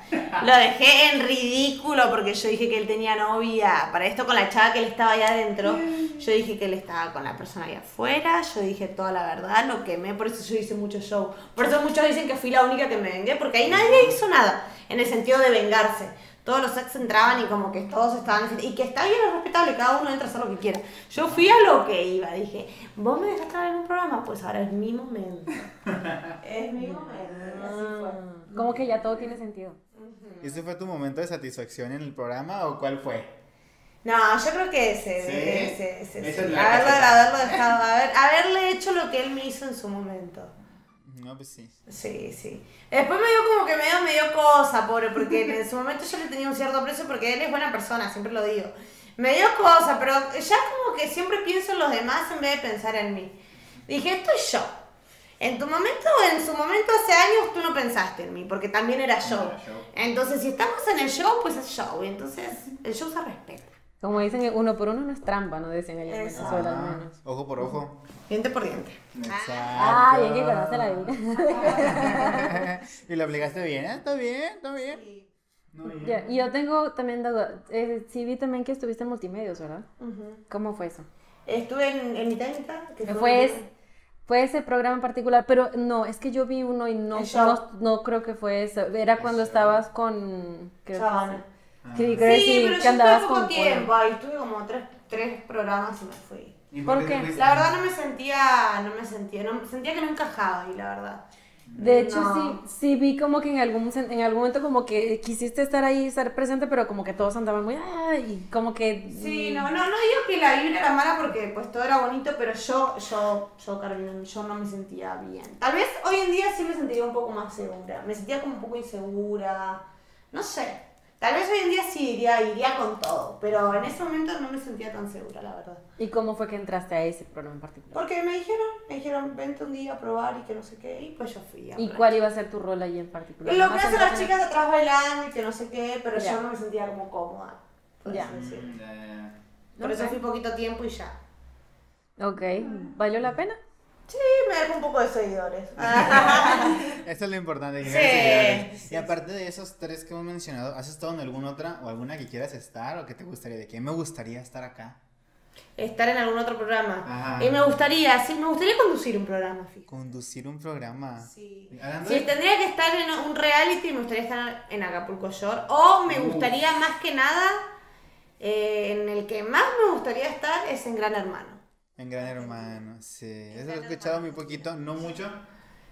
Lo dejé en ridículo porque yo dije que él tenía novia. Para esto, con la chava que él estaba ahí adentro, yo dije que él estaba con la persona ahí afuera. Yo dije toda la verdad, lo quemé. Por eso yo hice mucho show. Por eso muchos dicen que fui la única que me vengué, porque ahí nadie hizo nada en el sentido de vengarse. Todos los ex entraban y como que todos estaban... Y que está bien, es respetable, cada uno entra a hacer lo que quiera. Yo fui a lo que iba, dije, ¿vos me dejaste ver en un programa? Pues ahora es mi momento. Es mi momento, así fue. Como que ya todo tiene sentido. Uh-huh. ¿Ese fue tu momento de satisfacción en el programa o cuál fue? No, yo creo que ese. ¿Sí? ese, ese, ese. Es la haberlo, haberlo dejado, haber, haberle hecho lo que él me hizo en su momento. No, pues sí. Sí, sí. Después me dio como que medio, me dio cosa, pobre, porque en su momento yo le tenía un cierto aprecio porque él es buena persona, siempre lo digo. Me dio cosa, pero ya como que siempre pienso en los demás en vez de pensar en mí. Dije, esto es yo. En tu momento, en su momento hace años tú no pensaste en mí, porque también era yo. No era yo. Entonces, si estamos en el show, pues es show. Y entonces, el show se respeta. Como dicen, uno por uno no es trampa, no decían allá en Venezuela al menos. Ojo por ojo. Diente por diente. Exacto. Ay, hay que conocer la vida. ¿Y lo aplicaste bien? ¿Está bien? ¿Está bien? Sí. No, bien. Yo, yo tengo también duda. Eh, sí vi también que estuviste en multimedios, ¿verdad? Uh-huh. ¿Cómo fue eso? Estuve en, en mitad y mitad. Fue, fue ese programa en particular, pero no, es que yo vi uno y no, no, no creo que fue eso. Era el cuando show. Estabas con... Creo que Sí, creo sí, sí, pero que yo estuve poco tiempo, ahí estuve como tres, tres programas y me fui. ¿Y por, ¿Por qué? qué? La verdad no me sentía, no me sentía, no, sentía que no encajaba ahí, la verdad. De hecho no. sí, sí vi como que en algún, en algún momento como que quisiste estar ahí, estar presente, pero como que todos andaban muy, ay, y como que... Sí, no, no, no digo que la vibra era mala porque pues todo era bonito, pero yo, yo, yo, Carolina, yo no me sentía bien. Tal vez hoy en día sí me sentiría un poco más segura, me sentía como un poco insegura, no sé. Tal vez hoy en día sí iría, iría con todo, pero en ese momento no me sentía tan segura, la verdad. ¿Y cómo fue que entraste a ese programa en particular? Porque me dijeron, me dijeron, vente un día a probar y que no sé qué, y pues yo fui. A ¿Y cuál iba a ser tu rol ahí en particular? Lo que hacen las chicas atrás bailando y que no sé qué, pero ya. yo no me sentía como cómoda, por ya. eso mm, yeah, yeah. Por okay. eso fui poquito tiempo y ya. Ok, ¿valió la pena? Sí, me dejo un poco de seguidores. Eso es lo importante, que sí, seguidores. Sí. Y aparte de esos tres que hemos mencionado, ¿has estado en alguna otra o alguna que quieras estar o que te gustaría? ¿De qué me gustaría estar acá? Estar en algún otro programa. Ajá. Y me gustaría, sí, me gustaría conducir un programa. Fíjate. Conducir un programa. Sí. Si sí, tendría que estar en un reality, me gustaría estar en Acapulco Shore. O me Uf. gustaría más que nada, eh, en el que más me gustaría estar es en Gran Hermano. En Gran Hermano, sí. Eso lo he escuchado muy poquito, no mucho.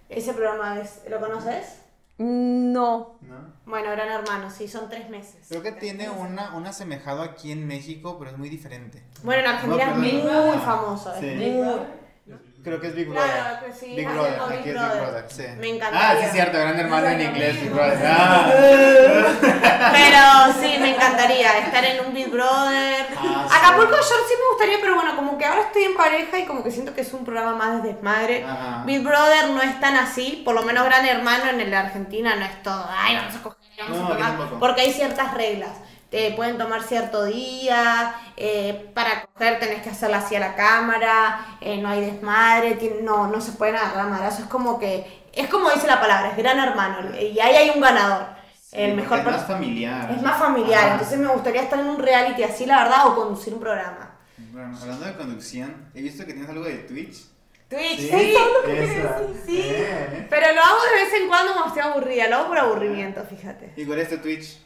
¿Ese programa es, lo conoces? No. no. Bueno, Gran Hermano, sí, son tres meses. Creo que tiene una, un asemejado aquí en México, pero es muy diferente. Bueno, en Argentina no, es muy, no, muy no. famoso. Sí. Es Big Brother. Creo que es Big Brother. Claro, que sí. Big Brother, aquí es Big Brother, sí. Me encanta. Ah, sí, es cierto, Gran Hermano en inglés, Big Brother. Ah. Pero sí, me encantaría estar en un Big Brother. Ah, sí. Acapulco Shore sí me gustaría, pero bueno, como que ahora estoy en pareja y como que siento que es un programa más de desmadre. Ajá. Big Brother no es tan así, por lo menos Gran Hermano en el de Argentina no es todo. Ay, vamos a coger, vamos no, a tomar. Porque hay ciertas reglas. Te pueden tomar cierto día, eh, para coger tenés que hacerla así a la cámara, eh, no hay desmadre, tiene, no, no se pueden agarrar madrazos, es como que, es como dice la palabra, es Gran Hermano, y ahí hay un ganador. Sí, el mejor es más familiar. Es más familiar, ah. entonces me gustaría estar en un reality así, la verdad, o conducir un programa. Bueno, hablando de conducción, he visto que tienes algo de Twitch. Twitch, sí, sí, sí, sí. Eh. Pero lo hago de vez en cuando cuando estoy aburrida, lo hago por aburrimiento, fíjate. ¿Y cuál es tu Twitch?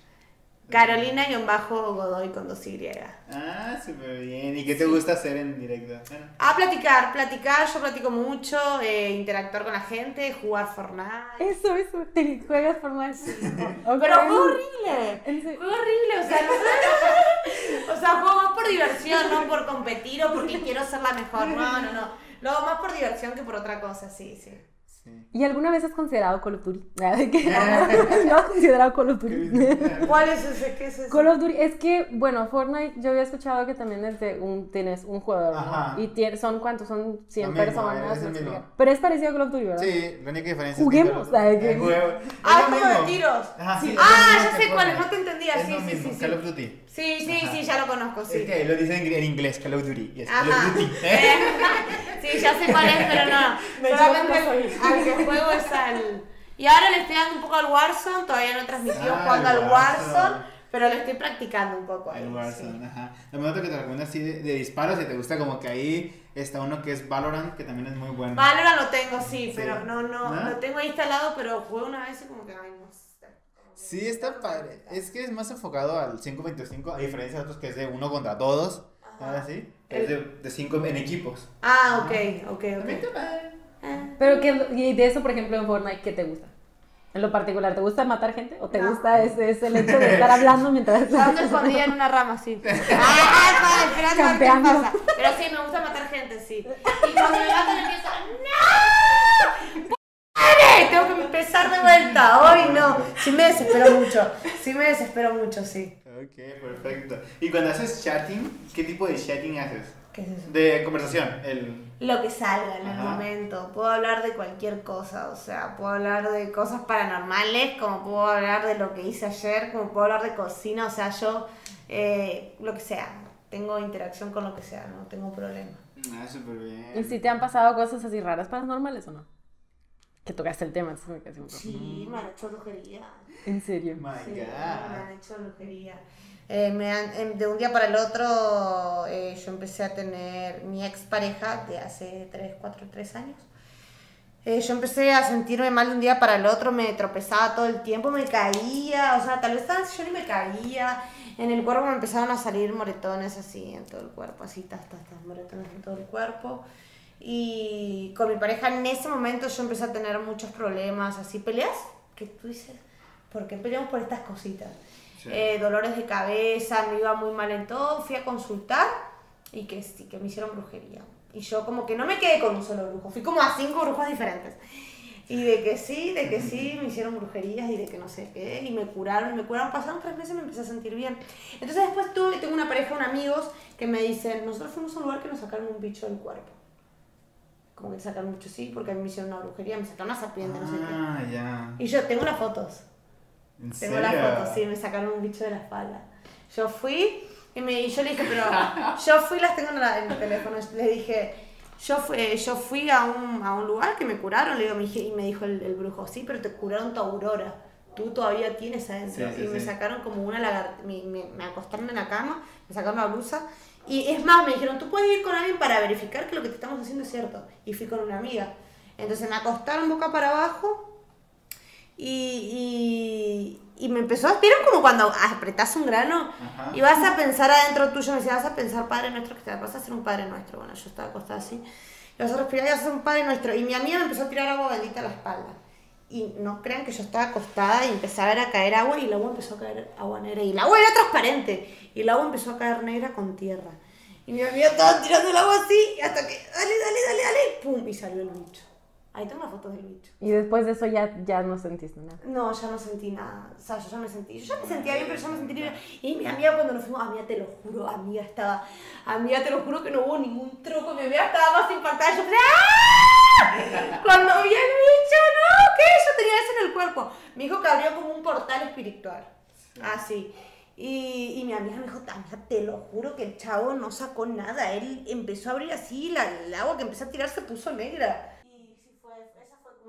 Carolina-Godoy con dos Y. Ah, súper bien. ¿Y qué te sí. gusta hacer en directo? Bueno. Ah, platicar, platicar. Yo platico mucho, eh, interactuar con la gente, jugar Fortnite. Eso, eso. Te juegas Fortnite. Sí. Okay. Pero juego horrible. Entonces... Juego horrible. O sea, no, o sea, juego más por diversión, no por competir o porque quiero ser la mejor. No, no, no. Lo hago más por diversión que por otra cosa, sí, sí. Sí. ¿Y alguna vez has considerado Call of Duty? ¿No has considerado Call of Duty? ¿Cuál es ese? ¿Qué es ese? Call of Duty, es que, bueno, Fortnite, yo había escuchado que también desde un, tienes un jugador, ¿no? Y tienes, son, ¿cuántos? Son cien personas. Es el mismo. Pero es parecido a Call of Duty, ¿verdad? Sí, la única diferencia ¿Juguemos? es que... Juguemos. Ah, es como de tiros. Ah, sí, ah ya sé cuál, no te entendía. Sí, sí, sí, sí. Call of Duty. Sí, sí, Ajá. sí, ya lo conozco, sí. Es que lo dicen en inglés, Call of Duty. Yes, Call of Duty. Sí, ya sé cuál es, pero no. Solamente al que juego es al... Y ahora le estoy dando un poco al Warzone, todavía no transmitió ah, jugando al Warzone. Warzone, pero lo estoy practicando un poco. Ahí, el Warzone, sí. Ajá. Lo mismo que te recomiendo así de, de disparos, si te gusta como que ahí está uno que es Valorant, que también es muy bueno. Valorant lo tengo, sí, sí. pero no, no, ¿No? lo tengo instalado, pero jugué una vez y como que... Ay, no sé. Sí, está padre. Es que es más enfocado al cinco contra veinticinco, a diferencia de otros que es de uno contra todos, ¿sabes así? Es de cinco en equipos. Ah, ok, ok, ok. También está padre. Pero que, y de eso, por ejemplo, en Fortnite, ¿qué te gusta? En lo particular, ¿te gusta matar gente? ¿O te no. gusta ese, ese el hecho de estar hablando mientras estás? Estando escondida en una rama, sí. Ah, esperando qué pasa. Pero sí, me gusta matar gente, sí. Y cuando me matan empiezo, ¡no! Tengo que empezar de vuelta, hoy no. Sí me desespero mucho, sí me desespero mucho, sí. Ok, perfecto. ¿Y cuando haces chatting, qué tipo de chatting haces? ¿Qué es eso? De conversación, el... Lo que salga en el Ajá. momento. Puedo hablar de cualquier cosa, o sea, puedo hablar de cosas paranormales, como puedo hablar de lo que hice ayer, como puedo hablar de cocina, o sea, yo, eh, lo que sea. Tengo interacción con lo que sea, no tengo problema. Ah, súper bien. ¿Y si te han pasado cosas así raras paranormales o no? Que tocaste el tema, entonces me quedé un poco. Sí, me han hecho brujería. ¿En serio? My sí, God. Me han hecho brujería. Eh, me han, de un día para el otro, eh, yo empecé a tener mi expareja de hace tres, cuatro, tres años. Eh, yo empecé a sentirme mal de un día para el otro, me tropezaba todo el tiempo, me caía, o sea, tal vez antes yo ni me caía. En el cuerpo me empezaron a salir moretones así, en todo el cuerpo, así, tas, tas, tas, moretones en todo el cuerpo. Y con mi pareja en ese momento yo empecé a tener muchos problemas, así peleas, que tú dices, ¿por qué peleamos por estas cositas? Sí. Eh, dolores de cabeza, me iba muy mal en todo, fui a consultar y que sí, que me hicieron brujería. Y yo como que no me quedé con un solo brujo, fui como a cinco brujos diferentes. Y de que sí, de que sí, me hicieron brujerías y de que no sé qué, y me curaron, me curaron, pasaron tres meses y me empecé a sentir bien. Entonces después tuve, tengo una pareja, unos amigos, que me dicen, nosotros fuimos a un lugar que nos sacaron un bicho del cuerpo. Como que te sacan mucho, sí, porque a mí me hicieron una brujería, me sacaron una serpiente, ah, no sé qué. Ah, yeah. ya. Y yo tengo las fotos. ¿En serio? Tengo las fotos, sí, me sacaron un bicho de la espalda. Yo fui y, me, y yo le dije, pero yo fui, las tengo en, la, en el teléfono, le dije, yo fui, yo fui a, un, a un lugar que me curaron, le digo, me dije, y me dijo el, el brujo, sí, pero te curaron tu aurora, tú todavía tienes adentro. Sí, sí, y sí. me sacaron como una lagartija, me, me, me acostaron en la cama, me sacaron la blusa. Y es más, me dijeron, tú puedes ir con alguien para verificar que lo que te estamos haciendo es cierto. Y fui con una amiga. Entonces me acostaron boca para abajo y, y, y me empezó a... ¿Vieron como cuando apretás un grano? Ajá. Y vas a pensar adentro tuyo, me decía, vas a pensar, Padre Nuestro, que te vas a hacer un Padre Nuestro. Bueno, yo estaba acostada así. Y vas a respirar y vas a hacer un Padre Nuestro. Y mi amiga me empezó a tirar agua bendita a la espalda. Y no crean que yo estaba acostada y empecé a ver a caer agua y el agua empezó a caer agua negra. Y el agua era transparente. Y el agua empezó a caer negra con tierra. Y mi amiga estaba tirando el agua así y hasta que dale, dale, dale, dale, pum, y salió el bicho. Ahí tengo las fotos del bicho. Y después de eso ya, ya no sentiste nada. No, ya no sentí nada. O sea, yo ya me sentí, yo ya me sentía bien, pero ya me sentí bien. Y mi amiga cuando nos fuimos, amiga, te lo juro, amiga estaba, amiga, te lo juro que no hubo ningún truco. Mi amiga estaba más impactada, yo ¡ah! Cuando vi el bicho, no, ¿qué? Yo tenía eso en el cuerpo. Me dijo que abrió como un portal espiritual. Sí. Así. Y, y mi amiga me dijo, amiga, te lo juro que el chavo no sacó nada. Él empezó a abrir así, la, el agua que empezó a tirar se puso negra.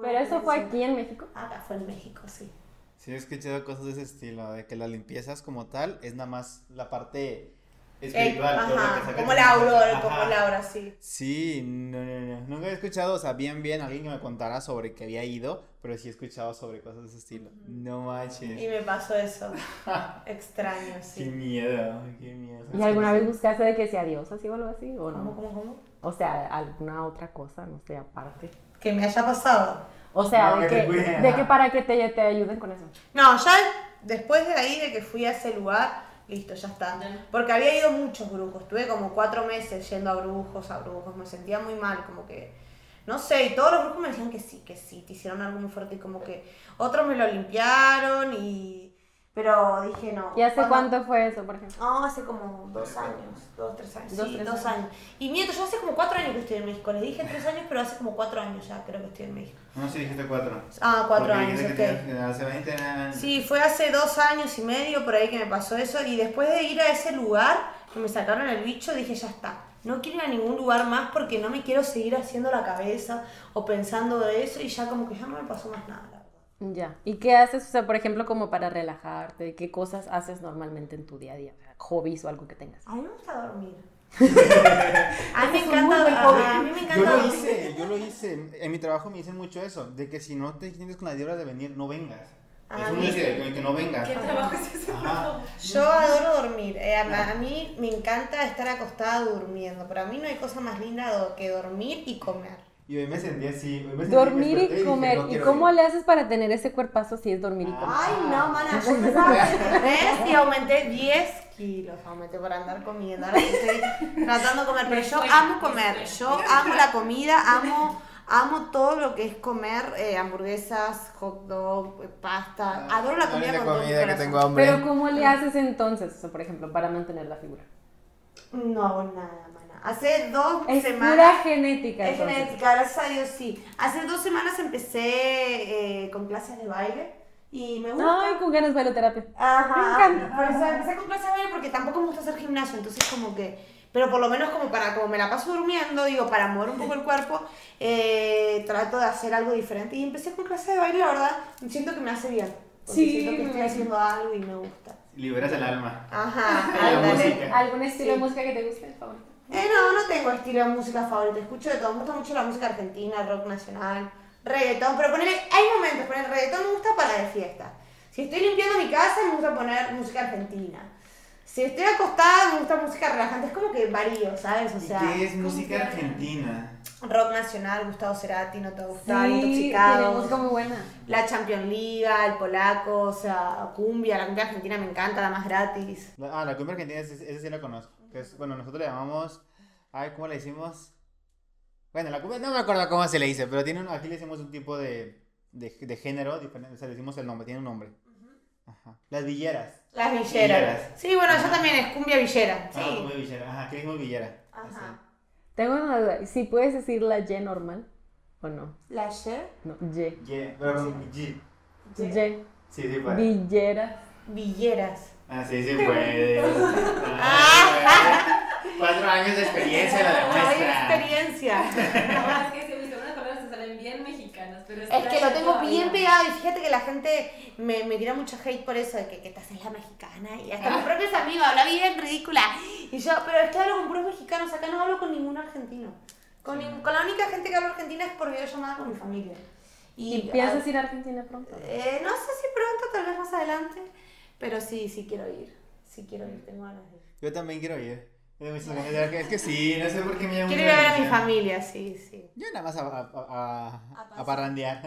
¿Pero eso fue aquí en México? Acá fue en México, sí. Sí, he escuchado cosas de ese estilo, de que las limpiezas como tal es nada más la parte espiritual, eh, ajá, como la aurora, como la aurora, sí. Sí, no, no, no, nunca he escuchado, o sea, bien, bien, alguien que me contara sobre que había ido, pero sí he escuchado sobre cosas de ese estilo. Uh-huh. No manches. Y me pasó eso, extraño, sí. Qué miedo, qué miedo. ¿Y alguna vez buscaste de que sea Dios, así o algo así, o no? ¿Cómo, cómo, cómo? O sea, alguna otra cosa, no sé, aparte. ¿Que me haya pasado? O sea, no, de, que, de que para que te, te ayuden con eso. No, ya después de ahí, de que fui a ese lugar... Listo, ya está. Porque había ido muchos brujos. Estuve como cuatro meses yendo a brujos, a brujos. Me sentía muy mal, como que... No sé, y todos los brujos me decían que sí, que sí. Te hicieron algo muy fuerte y como que... Otros me lo limpiaron y... Pero dije no. ¿Y hace cuando... cuánto fue eso, por ejemplo? No, oh, hace como dos años. Dos, tres años. Dos, sí, tres dos años. años. Y miento, yo hace como cuatro años que estoy en México. Les dije tres años, pero hace como cuatro años ya creo que estoy en México. No, sí, dijiste cuatro. Ah, cuatro Porque años, ok. Te... Hace veinte años. Sí, fue hace dos años y medio por ahí que me pasó eso. Y después de ir a ese lugar, que me sacaron el bicho, dije ya está. No quiero ir a ningún lugar más porque no me quiero seguir haciendo la cabeza o pensando de eso. Y ya como que ya no me pasó más nada. Ya, ¿y qué haces? O sea, por ejemplo, como para relajarte, ¿qué cosas haces normalmente en tu día a día? Hobbies o algo que tengas. A mí me gusta dormir. A mí me encanta, a mí me encanta yo lo hice, yo lo hice, en mi trabajo me dicen mucho eso, de que si no te sientes con las diablas de venir, no vengas. Ah, es un dice que no vengas. ¿Qué trabajo es ese? Yo adoro dormir, eh, a, a mí me encanta estar acostada durmiendo, pero a mí no hay cosa más linda que dormir y comer. Y hoy me sentí así. Hoy me sentí dormir y, y comer. ¿Y, dije, no ¿Y cómo ir? le haces para tener ese cuerpazo si es dormir y comer? Ay, no, mana. Yo ¿ves? Y aumenté diez kilos. Aumenté por andar comiendo. Ahora estoy tratando de comer. Pero yo amo comer. Yo amo la comida. Amo, amo todo lo que es comer. Eh, hamburguesas, hot dog, pasta. Adoro la comida. Con comida que tengo hambre. Pero ¿cómo le haces entonces, o sea, por ejemplo, para mantener la figura? No hago nada, mana. Hace dos es semanas... Pura genética, es entonces. Genética, gracias a Dios, sí. Hace dos semanas empecé eh, con clases de baile y me gusta... Ay, con ganas de bailoterapia. Ajá. Me encanta. Por eso empecé con clases de baile porque tampoco me gusta hacer gimnasio, entonces como que... Pero por lo menos como para... Como me la paso durmiendo, digo, para mover un poco el cuerpo, eh, trato de hacer algo diferente. Y empecé con clases de baile, la verdad, siento que me hace bien. Sí. Siento que estoy haciendo algo y me gusta. Liberas el alma. Ajá. ¿Algún, ¿Algún estilo sí. de música que te guste, por favor? Eh, no, no tengo estilo de música favorito, escucho de todo, me gusta mucho la música argentina, rock nacional, reggaetón, pero ponele, hay momentos, pero el reggaetón me gusta para de fiesta. Si estoy limpiando mi casa, me gusta poner música argentina. Si estoy acostada, me gusta música relajante, es como que varío, ¿sabes? O sea, ¿qué es música argentina? Rock nacional, Gustavo Cerati, No te gusta, sí, Intoxicados. Tiene música muy buena. La Champions League, el polaco, o sea, cumbia, la cumbia argentina me encanta, la más gratis. Ah, la cumbia argentina, esa sí la conozco. Que es, bueno, nosotros le llamamos, ay, ¿cómo le decimos? Bueno, la cumbia, no me acuerdo cómo se le dice, pero tiene un, aquí le decimos un tipo de, de, de género diferente, o sea, le decimos el nombre, tiene un nombre. Ajá. Las villeras. Las villeras. villeras. Sí, bueno, ajá. Yo también es cumbia villera. Sí. Ah, cumbia villera, ajá, ¿qué decimos villera? Ajá. Así. Tengo una duda, si puedes decir la Y normal o no. ¿La Y? No, Y. Y, pero Y. Y. Y. Sí, sí, puede. Villeras. Villeras. Ah, sí, sí puede. Cuatro años de experiencia la demuestra. Hay experiencia. No, es que si mis algunas palabras se salen bien mexicanas. Pero es, es que lo tengo bien pegado y fíjate que la gente me, me tira mucho hate por eso de que, que te haces la mexicana y hasta ah. mis propios amigos hablan bien ridícula. Y yo, pero es que hablo con puros mexicanos, acá no hablo con ningún argentino. Con, sí. con la única gente que hablo argentina es por videollamada con mi familia. ¿Y, ¿Y piensas a, ir a Argentina pronto? Eh, no sé si pronto, tal vez más adelante. Pero sí, sí quiero ir. Sí quiero ir, tengo ganas de ir. Yo también quiero ir. Es que sí, no sé por qué me llaman. Quiero ir a ver a mi familia, sí, sí. Yo nada más a, a, a, a, a parrandear.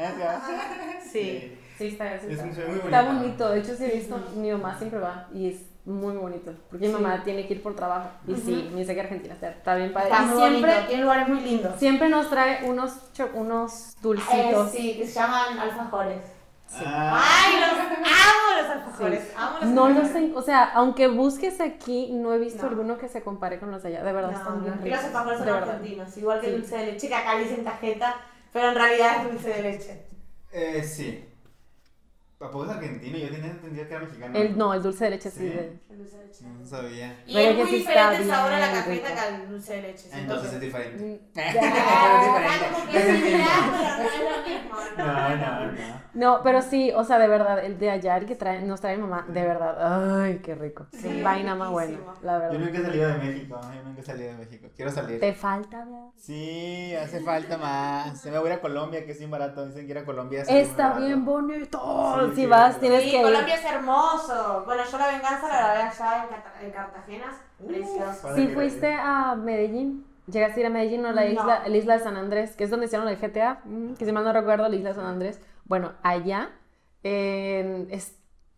Sí. Sí, está bien. Está, es muy está bonito. De hecho, sí he visto, mi mamá siempre va y es muy bonito. Porque sí. mi mamá tiene que ir por trabajo. Y uh-huh. sí, me dice que Argentina está, está bien padre. Está y muy siempre, bonito, tiene lugares muy lindos. Siempre nos trae unos, unos dulcitos. Eh, sí, que se llaman alfajores. Sí. Ah. Ay, los amo los alfajores, sí. amo los no alfajores. Los, o sea, aunque busques aquí, no he visto no. alguno que se compare con los de allá, de verdad no, están bien ricos. Los alfajores son argentinos, igual que sí. dulce de leche, que acá dicen tajeta, pero en realidad es dulce de leche. Eh, sí. ¿Papá es argentino? Yo tenía entendido que era mexicano. El, no, el dulce de leche sí. sí de... El dulce de leche. No sabía. Y pero es muy sí diferente el sabor a la cajeta rico. Que al dulce de leche. ¿Sí? Entonces es diferente. Ya. Es diferente. Es similar, pero no es lo mismo. No, no, no. No, pero sí, o sea, de verdad, el de allá, el que trae, nos trae mamá, de verdad, ay, qué rico. Sí, sí, vaina más buena, la verdad. Yo nunca he salido de México, yo nunca he salido de México, quiero salir. ¿Te falta, verdad? Sí, hace falta más. Se me voy a ir a Colombia, que es bien barato, dicen que ir a Colombia es está muy bien bonito, sí, si vas, tienes sí, que Colombia ir. Es hermoso. Bueno, yo La Venganza la grabé allá en Cartagena, uh, precioso. ¿Sí fuiste a Medellín? ¿Llegaste a ir a Medellín o la no. isla, la isla de San Andrés, que es donde hicieron el G T A? Que si mal no recuerdo, la isla de San Andrés. Bueno, allá eh, es,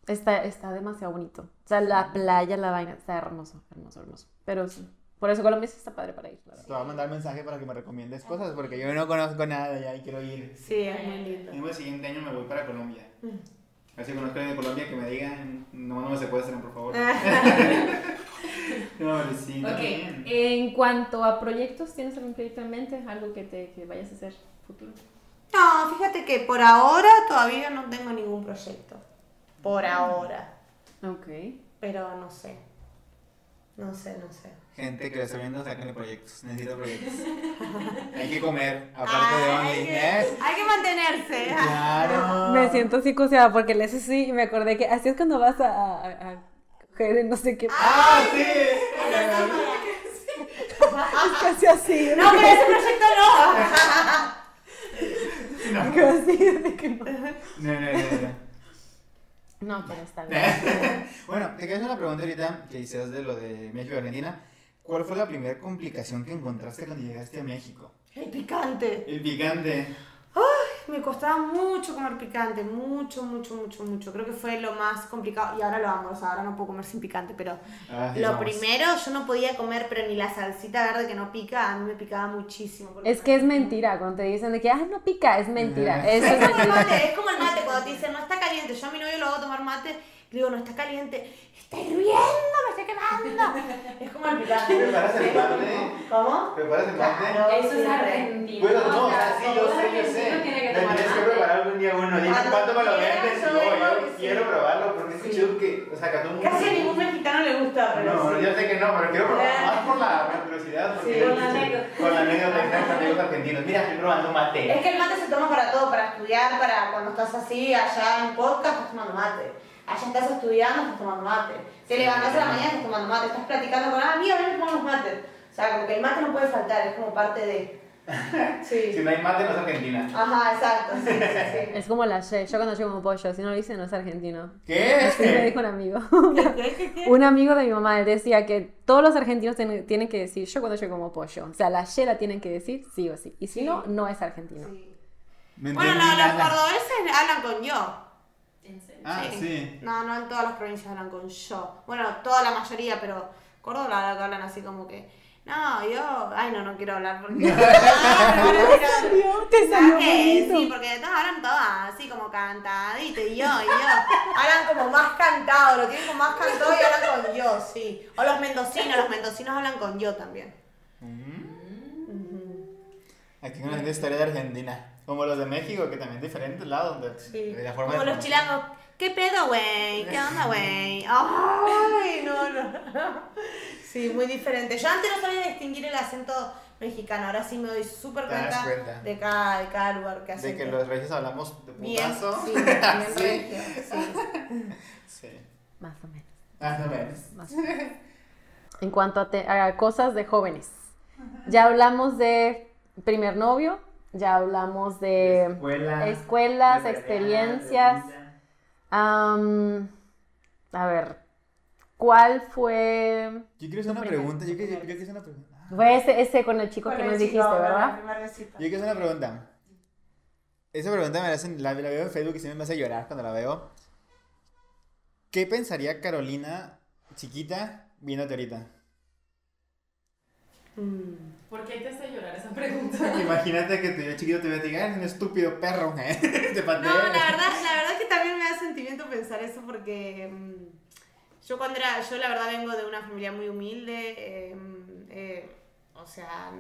está, está demasiado bonito. O sea, la playa, la vaina, está hermoso, hermoso, hermoso. Pero sí, por eso Colombia está padre para ir. Te voy a mandar mensaje para que me recomiendes cosas, porque yo no conozco nada de allá y quiero ir. Sí, es muy lindo. Y el siguiente año me voy para Colombia. A ver si conozco a alguien de Colombia que me digan, no, no me se puede hacer, por favor. No, sí, okay. En cuanto a proyectos, ¿tienes algún proyecto en mente? ¿Algo que te que vayas a hacer futuro? No, fíjate que por ahora todavía no tengo ningún proyecto. Por okay. ahora. Ok. Pero no sé. No sé, no sé. Gente que lo está viendo, sáquenle proyectos. Necesito proyectos. Hay que comer, aparte ah, de Only. ¿Eh? Hay que mantenerse. Claro. Me siento psicoseada porque le hice sí y me acordé que así es cuando vas a... a, a no sé qué. ¡Ah, sí! Es casi así. No, pero ese proyecto no. No, no, no, no. No, pero está bien. Bueno, te quedas una pregunta ahorita que hiciste de lo de México y Argentina. ¿Cuál fue la primera complicación que encontraste cuando llegaste a México? El picante. El picante. Ay, me costaba mucho comer picante, mucho, mucho, mucho, mucho. Creo que fue lo más complicado y ahora lo amo, o sea, ahora no puedo comer sin picante, pero ah, lo vamos. Primero yo no podía comer, pero ni la salsita verde que no pica, a mí me picaba muchísimo. Es que es mentira, cuando te dicen de que ah, no pica, es mentira. Mm. Eso es, es, como el mate, es como el mate, cuando te dicen no está caliente, yo a mi novio lo hago tomar mate, le digo no está caliente, está hirviendo, me está quemando. Es como el picante. ¿Preparas el mate? ¿Cómo? ¿Preparas el mate? Eso es argentino. Bueno, no, sí, yo sé, yo sé. Tendrías que preparar algún día uno. Dime cuánto me lo vendes. No, yo quiero probarlo porque es un chido que. O sea, que a todo mundo. Casi a ningún mexicano le gusta, pero. No, yo sé que no, pero quiero probarlo. Más por la curiosidad. Sí, con la anécdota. Con la anécdota de los amigos argentinos. Mira, estoy probando mate. Es que el mate se toma para todo, para estudiar, para cuando estás así, allá en podcast, estás tomando mate. Allá estás estudiando, estás tomando mate. Te levantas a la mañana, estás tomando mate. Estás platicando con alguien, mira, ven, tomamos mate. O sea, como que el mate no puede faltar, es como parte de. Sí. Si no hay mate, no es Argentina. Ajá, exacto. Sí, sí, sí. Es como la She. Yo cuando llego como pollo, si no lo dice, no es argentino. ¿Qué? Así me dijo un amigo. Un amigo de mi mamá decía que todos los argentinos ten, tienen que decir yo cuando llego como pollo. O sea, la She la tienen que decir sí o sí. Y si sí. no, no es argentino. Sí. Bueno, no, los cordobeses hablan con yo. ¿En serio? Ah, sí. sí. No, no en todas las provincias hablan con yo. Bueno, toda la mayoría, pero Córdoba hablan así como que. No, yo... Ay, no, no quiero hablar porque... No, no, no quiero hablar. ¿Te salió bonito? Sí, porque todas hablan todas así como cantadito y yo, y yo. Hablan como más cantado, lo tienen como más cantado y hablan con yo, sí. O los mendocinos, los mendocinos hablan con yo también. Aquí hay una historia de Argentina. Como los de México, que también es diferente el lado. De, sí. de la forma como de los chilangos. ¿Qué pedo, güey? ¿Qué onda, güey? Ay, no, no. Sí, muy diferente. Yo antes no sabía distinguir el acento mexicano. Ahora sí me doy súper cuenta, cuenta de cada, de cada lugar que hacen. De que los reyes hablamos de putazo. Bien, sí, sí. Sí. Sí. Más o menos. Más o menos. Más o menos. En cuanto a, te, a cosas de jóvenes. Ya hablamos de primer novio. Ya hablamos de Escuela, escuelas, de experiencias. Um, a ver, ¿cuál fue? Yo quiero hacer una pregunta. Yo quiero, yo quiero hacer una pregunta. Fue ese, ese con el chico con que el nos chico, dijiste, ¿verdad? Yo quiero hacer una pregunta. Esa pregunta me la hacen, la, la veo en Facebook y siempre me hace llorar cuando la veo. ¿Qué pensaría Carolina, chiquita, viéndote ahorita? ¿Por qué te hace llorar esa pregunta? Imagínate que tu chiquito te vea y diga, es un estúpido perro, ¿eh? Te patea. No, la verdad, la verdad es que también me da sentimiento pensar eso porque um, yo cuando era, yo la verdad vengo de una familia muy humilde, eh, eh, o sea,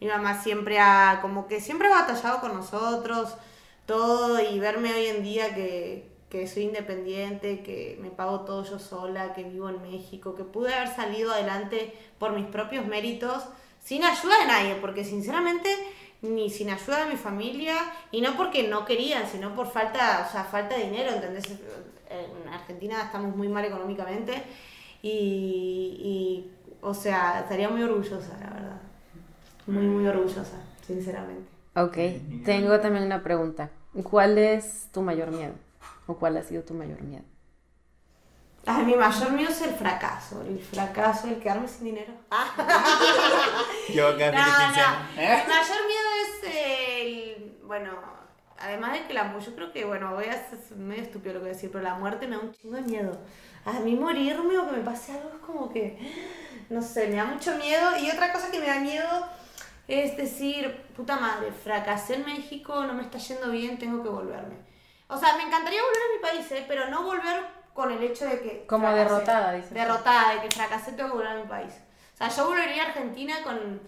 mi mamá siempre ha, como que siempre ha batallado con nosotros, todo, y verme hoy en día que, que soy independiente, que me pago todo yo sola, que vivo en México, que pude haber salido adelante por mis propios méritos, sin ayuda de nadie, porque sinceramente ni sin ayuda de mi familia, y no porque no querían, sino por falta, o sea, falta de dinero, ¿entendés? En Argentina estamos muy mal económicamente y, y, o sea, estaría muy orgullosa, la verdad. Muy, muy orgullosa, sinceramente. Ok, tengo también una pregunta. ¿Cuál es tu mayor miedo? ¿O cuál ha sido tu mayor miedo? Ah, mi mayor miedo es el fracaso, el fracaso, el quedarme sin dinero. Yo acá no, no. ¿Eh? Mi mayor miedo es el, bueno, además de que la muerte, yo creo que, bueno, voy a hacer, es medio estúpido lo que voy a decir, pero la muerte me da un chingo de miedo. A mí morirme o que me pase algo es como que, no sé, me da mucho miedo. Y otra cosa que me da miedo es decir, puta madre, fracasé en México, no me está yendo bien, tengo que volverme. O sea, me encantaría volver a mi país, ¿eh? Pero no volver con el hecho de que... Como fracasé, derrotada, dice. Derrotada, de que fracasé, tengo que volver a mi país. O sea, yo volvería a Argentina con...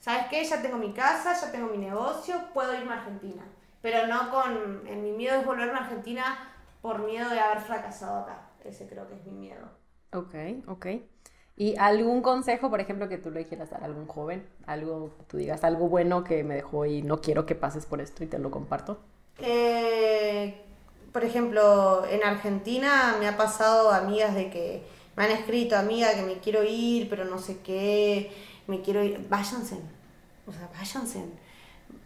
¿Sabes qué? Ya tengo mi casa, ya tengo mi negocio, puedo irme a Argentina. Pero no con... En mi miedo es volverme a Argentina por miedo de haber fracasado acá. Ese creo que es mi miedo. Ok, ok. ¿Y algún consejo, por ejemplo, que tú le quieras dar a algún joven? Algo que tú digas, algo bueno que me dejó y no quiero que pases por esto y te lo comparto. Eh... Por ejemplo, en Argentina me ha pasado amigas de que me han escrito, amiga, que me quiero ir, pero no sé qué, me quiero ir. Váyanse, o sea, váyanse.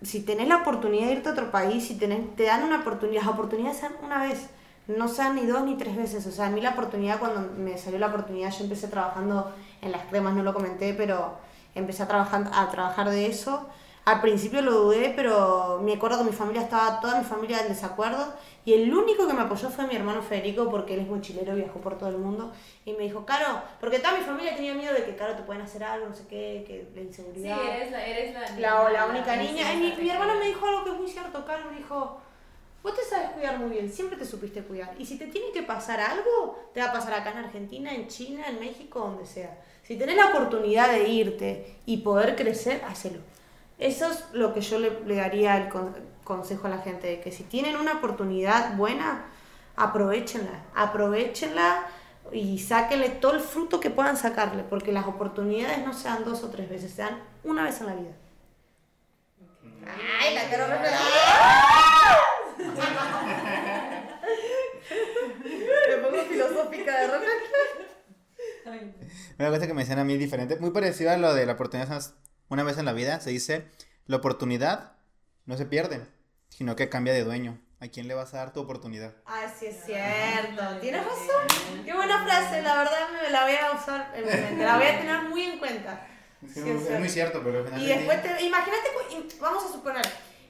Si tenés la oportunidad de irte a otro país, si tenés, te dan una oportunidad, las oportunidades sean una vez, no sean ni dos ni tres veces. O sea, a mí la oportunidad, cuando me salió la oportunidad, yo empecé trabajando en las cremas, no lo comenté, pero empecé a trabajar, a trabajar de eso. Al principio lo dudé, pero me acuerdo que mi familia estaba, toda mi familia en desacuerdo, y el único que me apoyó fue mi hermano Federico, porque él es mochilero, viajó por todo el mundo, y me dijo, Caro, porque toda mi familia tenía miedo de que, Caro, te pueden hacer algo, no sé qué, que la inseguridad. Sí, eres la, eres la, niña, la, la única la niña. Y mi, mi hermano me dijo algo que es muy cierto, Caro, me dijo, vos te sabes cuidar muy bien, siempre te supiste cuidar, y si te tiene que pasar algo, te va a pasar acá en Argentina, en China, en México, donde sea. Si tenés la oportunidad de irte y poder crecer, hacelo. Eso es lo que yo le, le daría el con, consejo a la gente, de que si tienen una oportunidad buena, aprovéchenla, aprovéchenla y sáquenle todo el fruto que puedan sacarle, porque las oportunidades no se dan dos o tres veces, se dan una vez en la vida. Okay. ¡Ay, la quiero repetir! Me pongo filosófica de repente. Una cosa que me dicen a mí diferente, muy parecida a lo de la oportunidad. Una vez en la vida se dice, la oportunidad no se pierde, sino que cambia de dueño. ¿A quién le vas a dar tu oportunidad? Ah, sí es cierto. Tienes razón. Qué buena frase. La verdad me la voy a usar en mi mente. La voy a tener muy en cuenta. Sí, sí, es, es muy cierto, pero finalmente... Y después, te, imagínate, vamos a suponer,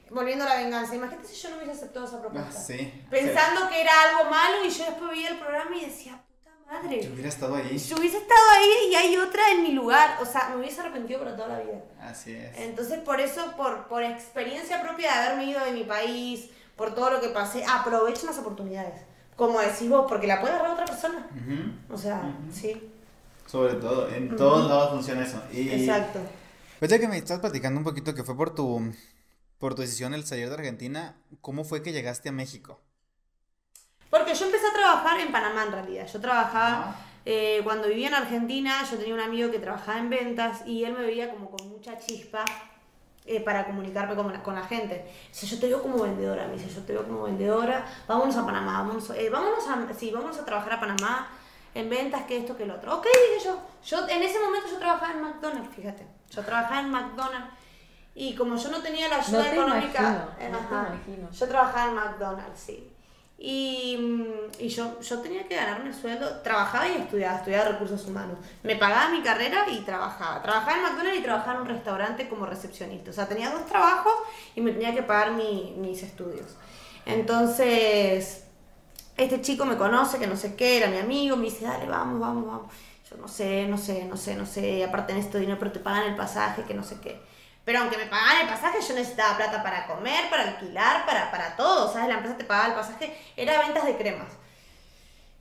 volviendo a la venganza, imagínate si yo no hubiese aceptado esa propuesta. Ah, sí. Pensando sí. que era algo malo, y yo después veía el programa y decía... Madre. Yo hubiera estado ahí. Yo hubiese estado ahí y hay otra en mi lugar. O sea, me hubiese arrepentido por toda la vida. Así es. Entonces, por eso, por, por experiencia propia de haberme ido de mi país, por todo lo que pasé, aprovechen las oportunidades. Como decís vos, porque la puede agarrar otra persona. Uh-huh. O sea, uh-huh. sí. Sobre todo, en uh-huh. todos lados funciona eso. Y... Exacto. Oye, que me estás platicando un poquito que fue por tu, por tu decisión el salir de Argentina, ¿cómo fue que llegaste a México? Porque yo empecé a trabajar en Panamá, en realidad. Yo trabajaba, eh, cuando vivía en Argentina, yo tenía un amigo que trabajaba en ventas y él me veía como con mucha chispa eh, para comunicarme con la, con la gente. Dice, yo te veo como vendedora, me dice, yo te veo como vendedora, vámonos a Panamá, vámonos, eh, vámonos, a, sí, vámonos a trabajar a Panamá en ventas, que esto, que el otro. Ok, dije yo. Yo en ese momento yo trabajaba en McDonald's, fíjate. Yo trabajaba en McDonald's y como yo no tenía la ayuda no te económica... Imagino, eh, no ajá, te imagino. Yo trabajaba en McDonald's, sí. Y, y yo, yo tenía que ganarme el sueldo, trabajaba y estudiaba, estudiaba recursos humanos. Me pagaba mi carrera y trabajaba. Trabajaba en McDonald's y trabajaba en un restaurante como recepcionista. O sea, tenía dos trabajos y me tenía que pagar mi, mis estudios. Entonces, este chico me conoce, que no sé qué, era mi amigo, me dice, dale, vamos, vamos, vamos. Yo no sé, no sé, no sé, no sé, aparte en esto dinero, pero te pagan el pasaje, que no sé qué. Pero aunque me pagaban el pasaje, yo necesitaba plata para comer, para alquilar, para, para todo, ¿sabes? La empresa te pagaba el pasaje, era ventas de cremas.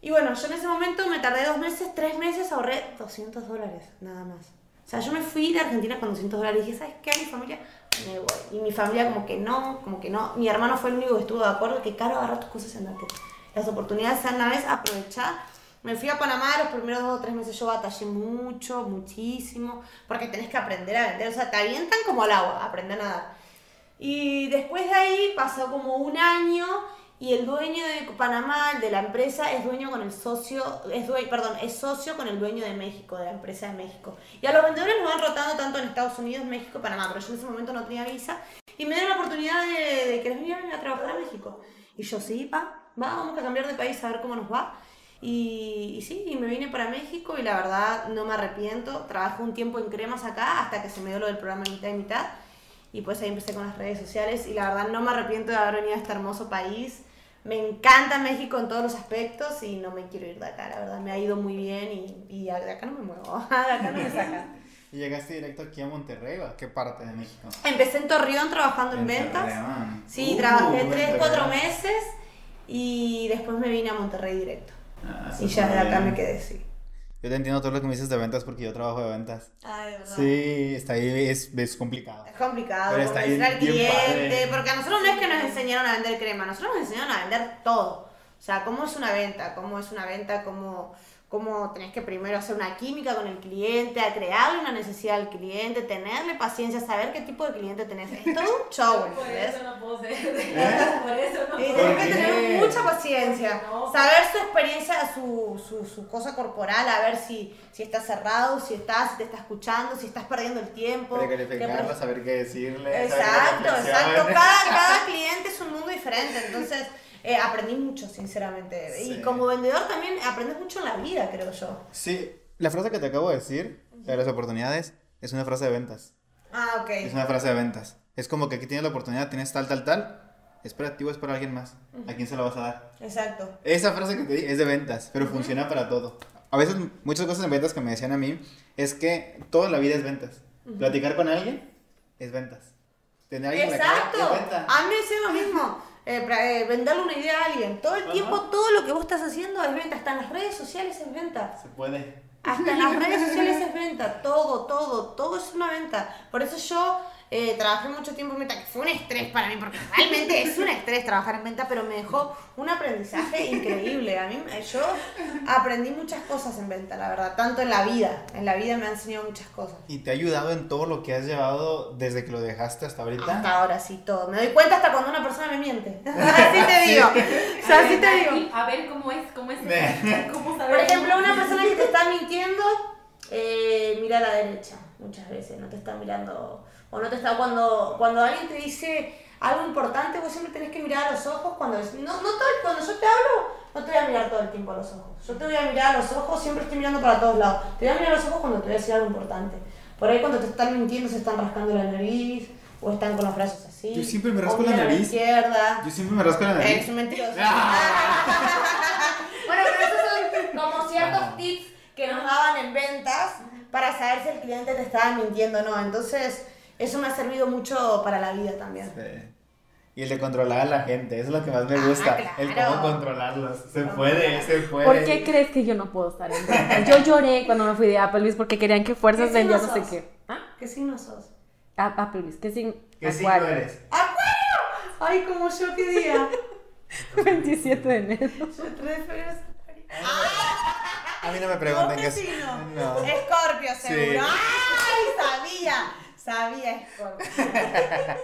Y bueno, yo en ese momento me tardé dos meses, tres meses, ahorré doscientos dólares, nada más. O sea, yo me fui de Argentina con doscientos dólares y dije, ¿sabes qué? Mi familia, me voy. Y mi familia como que no, como que no. Mi hermano fue el único que estuvo de acuerdo, que Caro, agarra tus cosas y andate. Las oportunidades sean una vez, aprovechá. Me fui a Panamá, los primeros dos o tres meses yo batallé mucho, muchísimo, porque tenés que aprender a vender, o sea, te avientan como al agua, aprender a nadar. Y después de ahí pasó como un año y el dueño de Panamá, el de la empresa, es dueño con el socio, es dueño, perdón, es socio con el dueño de México, de la empresa de México. Y a los vendedores los van rotando tanto en Estados Unidos, México, Panamá, pero yo en ese momento no tenía visa. Y me dieron la oportunidad de, de que les vinieran a trabajar a México. Y yo, sí, pa, va, vamos a cambiar de país a ver cómo nos va. Y, y sí, y me vine para México y la verdad no me arrepiento. Trabajé un tiempo en cremas acá hasta que se me dio lo del programa Mitad y Mitad. Y pues ahí empecé con las redes sociales y la verdad no me arrepiento de haber venido a este hermoso país. Me encanta México en todos los aspectos y no me quiero ir de acá, la verdad. Me ha ido muy bien y, y de acá no me muevo, de acá no me sacan. ¿Y llegaste directo aquí a Monterrey o a qué parte de México? Empecé en Torreón trabajando en, en ventas. Torreón. Sí, uh, trabajé tres, cuatro meses y después me vine a Monterrey directo. Ah, y ya de acá me quedé, sí. Yo te entiendo todo lo que me dices de ventas porque yo trabajo de ventas. Ah, de verdad. Sí, está ahí, es, es complicado. Es complicado, pero está ahí al cliente, porque a nosotros no es que nos enseñaron a vender crema, nosotros nos enseñaron a vender todo. O sea, cómo es una venta, cómo es una venta, cómo, cómo tenés que primero hacer una química con el cliente, a crearle una necesidad al cliente, tenerle paciencia, saber qué tipo de cliente tenés. Es todo un show, por ¿ves? Eso no puedo ser. ¿Eh? Por eso no puedo. Y tenés que tener mucha paciencia. Saber su experiencia, su, su, su cosa corporal, a ver si, si está cerrado, si, está, si te está escuchando, si estás perdiendo el tiempo. Precalificarlo, que... saber qué decirle. Exacto, exacto. Cada, cada cliente es un mundo diferente, entonces... Eh, aprendí mucho, sinceramente. Sí. Y como vendedor también aprendes mucho en la vida, creo yo. Sí, la frase que te acabo de decir, la de las oportunidades, es una frase de ventas. Ah, ok. Es una frase de ventas. Es como que aquí tienes la oportunidad, tienes tal, tal, tal. Es para ti o es para alguien más. Uh-huh. ¿A quién se la vas a dar? Exacto. Esa frase que te di es de ventas, pero uh-huh. funciona para todo. A veces, muchas cosas en ventas que me decían a mí es que toda la vida es ventas. Uh-huh. Platicar con alguien es ventas. Tener a alguien en la cara es ventas. A mí me decían lo mismo. Eh, para, eh, venderle una idea a alguien. Todo el Ajá. tiempo, todo lo que vos estás haciendo es venta. Hasta en las redes sociales es venta. Se puede. Hasta en las redes sociales es venta. Todo, todo, todo es una venta. Por eso yo eh, trabajé mucho tiempo en venta, que fue un estrés para mí, porque realmente es un estrés trabajar en venta, pero me dejó un aprendizaje increíble. A mí, yo aprendí muchas cosas en venta, la verdad. Tanto en la vida. En la vida me han enseñado muchas cosas. ¿Y te ha ayudado en todo lo que has llevado desde que lo dejaste hasta ahorita? Hasta ahora sí, todo. Me doy cuenta hasta cuando una persona me miente. Así te digo. O sea, así te digo. A ver cómo es, cómo es. ¿Cómo saber? Por ejemplo, una persona que te está mintiendo, eh, mira a la derecha muchas veces. No te está mirando... O no te está, cuando, cuando alguien te dice algo importante, vos siempre tenés que mirar a los ojos. Cuando, no, no todo, cuando yo te hablo, no te voy a mirar todo el tiempo a los ojos. Yo te voy a mirar a los ojos, siempre estoy mirando para todos lados. Te voy a mirar a los ojos cuando te voy a decir algo importante. Por ahí cuando te están mintiendo se están rascando la nariz, o están con los brazos así. Yo siempre me rasco la nariz. Izquierda. Yo siempre me rasco la nariz. Es un mentiroso. Bueno, pero esos son como ciertos tips que nos daban en ventas para saber si el cliente te estaba mintiendo o no. Entonces... eso me ha servido mucho para la vida también. Sí. Y el de controlar a la gente, eso es lo que más me gusta. Ah, claro. El cómo controlarlos. Se puede, se puede. ¿Por qué crees que yo no puedo estar en ventas? Yo lloré cuando me fui de Applebee's porque querían que fuerzas de yo no sé qué. ¿Ah? ¿Qué signo sos? Ah, Applebee's, ¿qué signo? ¿Qué signo eres? ¡Acuario! Ay, como yo, ¿qué día? veintisiete de enero. tres de febrero. A mí no me pregunten qué signo. No. Escorpio, seguro. Sí. ¡Ay, sabía! Sabía esto. ¿De verdad?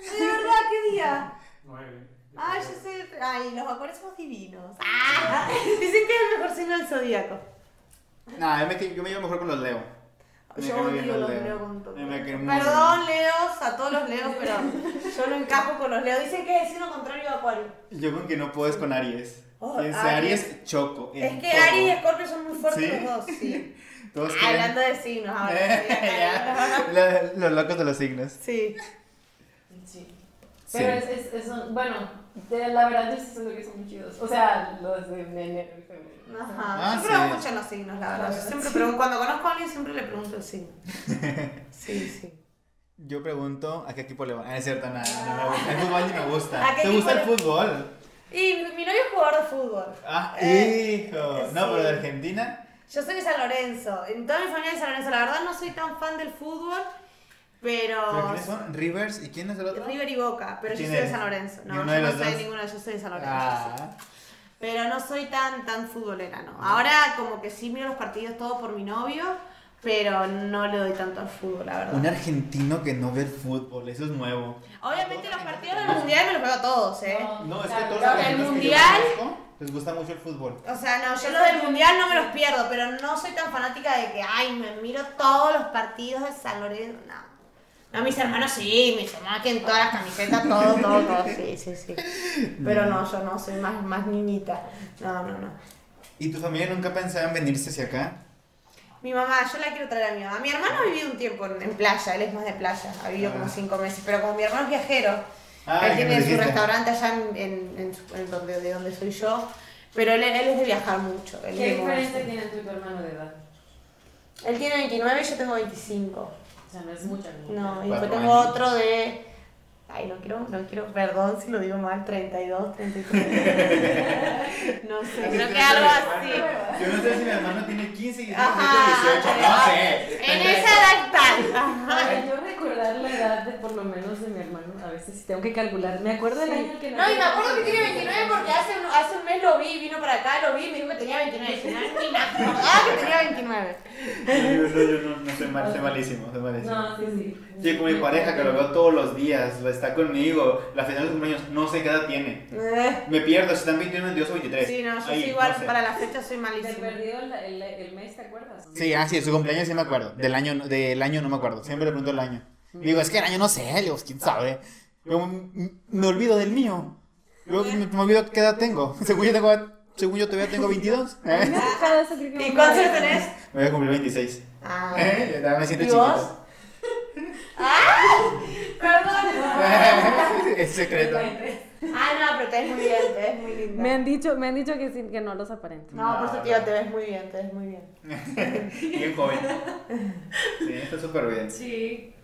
¿Qué día? nueve. Ah, yo sé. Ay, los acuarios somos divinos. Ah, dicen que es el mejor signo del zodíaco. Nah, yo me llevo mejor con los Leo. Me yo odio los Leo, Leo con todo. Perdón, Leos, a todos los Leos, pero yo no encajo con los Leos. Dicen que es el signo contrario a Acuario. Yo con que no puedes con Aries. Oh, es Aries, Aries choco. Es que todo. Aries y Escorpio son muy fuertes, ¿sí? Los dos, sí. Todos ah, quieren... hablando de signos ahora. ¿Sí? Los locos de los signos. Sí. Sí. Pero sí. Es, es, es un, bueno, de, la verdad yo sí siento que son muy chidos. O sea, los de enero y febrero. Ajá. Ah, yo sí. Pregunto mucho los signos, la verdad. Yo siempre pregunto, cuando conozco a alguien siempre le pregunto el signo. Sí, sí. Yo pregunto a qué equipo le va. Ah, es cierto, nada. No, no, no, el fútbol no me gusta. ¿Te gusta el fútbol? Y mi novio es jugador de fútbol. Ah, eh, hijo. Sí. No, pero de Argentina. Yo soy de San Lorenzo, en toda mi familia de San Lorenzo. La verdad no soy tan fan del fútbol, pero... ¿Pero quiénes son? ¿Rivers? ¿Y quién es el otro? River y Boca, pero yo soy de San Lorenzo. No, yo no soy de ninguno, yo soy de San Lorenzo. Ah. Pero no soy tan, tan futbolera, no. Ahora como que sí miro los partidos todo por mi novio, pero no le doy tanto al fútbol, la verdad. Un argentino que no ve el fútbol, eso es nuevo. Obviamente los partidos del mundial me los juego a todos, ¿eh? No, no, es que todos los del mundial les gusta mucho el fútbol. O sea, no, yo los del mundial no me los pierdo, pero no soy tan fanática de que, ay, me miro todos los partidos de San Lorenzo, no. No, mis hermanos sí, mis hermanos que en todas las camisetas, todo, todo, todo, sí, sí, sí. Pero no, yo no, soy más, más niñita. No, no, no. ¿Y tu familia nunca pensaba en venirse hacia acá? Mi mamá, yo la quiero traer a mi mamá. Mi hermano ha vivido un tiempo en, en playa, él es más de playa, ha vivido ah. como cinco meses, pero como mi hermano es viajero, ah, él tiene su restaurante allá en, en, en, en donde, de donde soy yo, pero él, él es de viajar mucho. Él ¿Qué diferencia tiene entre tu hermano de edad? Él tiene veintinueve y yo tengo veinticinco. O sea, no es mucha. No, y después tengo otro de... Ay, no quiero, no quiero, perdón si lo digo mal, treinta y dos, treinta y tres. No sé, creo que, que algo así. Yo no sé si mi hermano tiene quince, dieciocho, no sé. En esa edad tal. Yo recordar la edad de por lo menos de mi hermano, a veces tengo que calcular. Me acuerdo del año que no. No, y me acuerdo que tiene veintinueve porque hace un, hace un mes lo vi, vino para acá, lo vi y me dijo que tenía veintinueve. Y me acordaba que tenía veintinueve. Yo no soy mal, soy malísimo, soy malísimo. No, sí, sí. Yo con mi pareja que lo veo todos los días, está conmigo, la final de cumpleaños, no sé qué edad tiene. Eh. Me pierdo, si están veintiuno, veintidós o veintitrés. Sí, no, yo soy igual, no sé. Para la fecha soy malísima. ¿Te perdió el, el, el mes, te acuerdas? Sí, ah, sí, su cumpleaños sí me acuerdo, del año, del año no me acuerdo, siempre le pregunto el año. Y digo, es que el año no sé, digo, quién sabe. Yo, me, me olvido del mío, luego me, me olvido qué edad tengo, según yo tengo... Según yo todavía tengo veintidós. ¿Eh? ¿Y cuántos tenés? Me voy a cumplir veintiséis. Ah. ¿Eh? Me siento ¿Y vos? Chiquito. ¡Ah! Perdón. Es secreto. Ah, no, pero te ves muy bien, te ves muy linda. Me han dicho, me han dicho que, sin, que no los aparento. No, no, por eso, tío, te ves muy bien, te ves muy bien. Bien joven. Sí, está súper bien. Sí.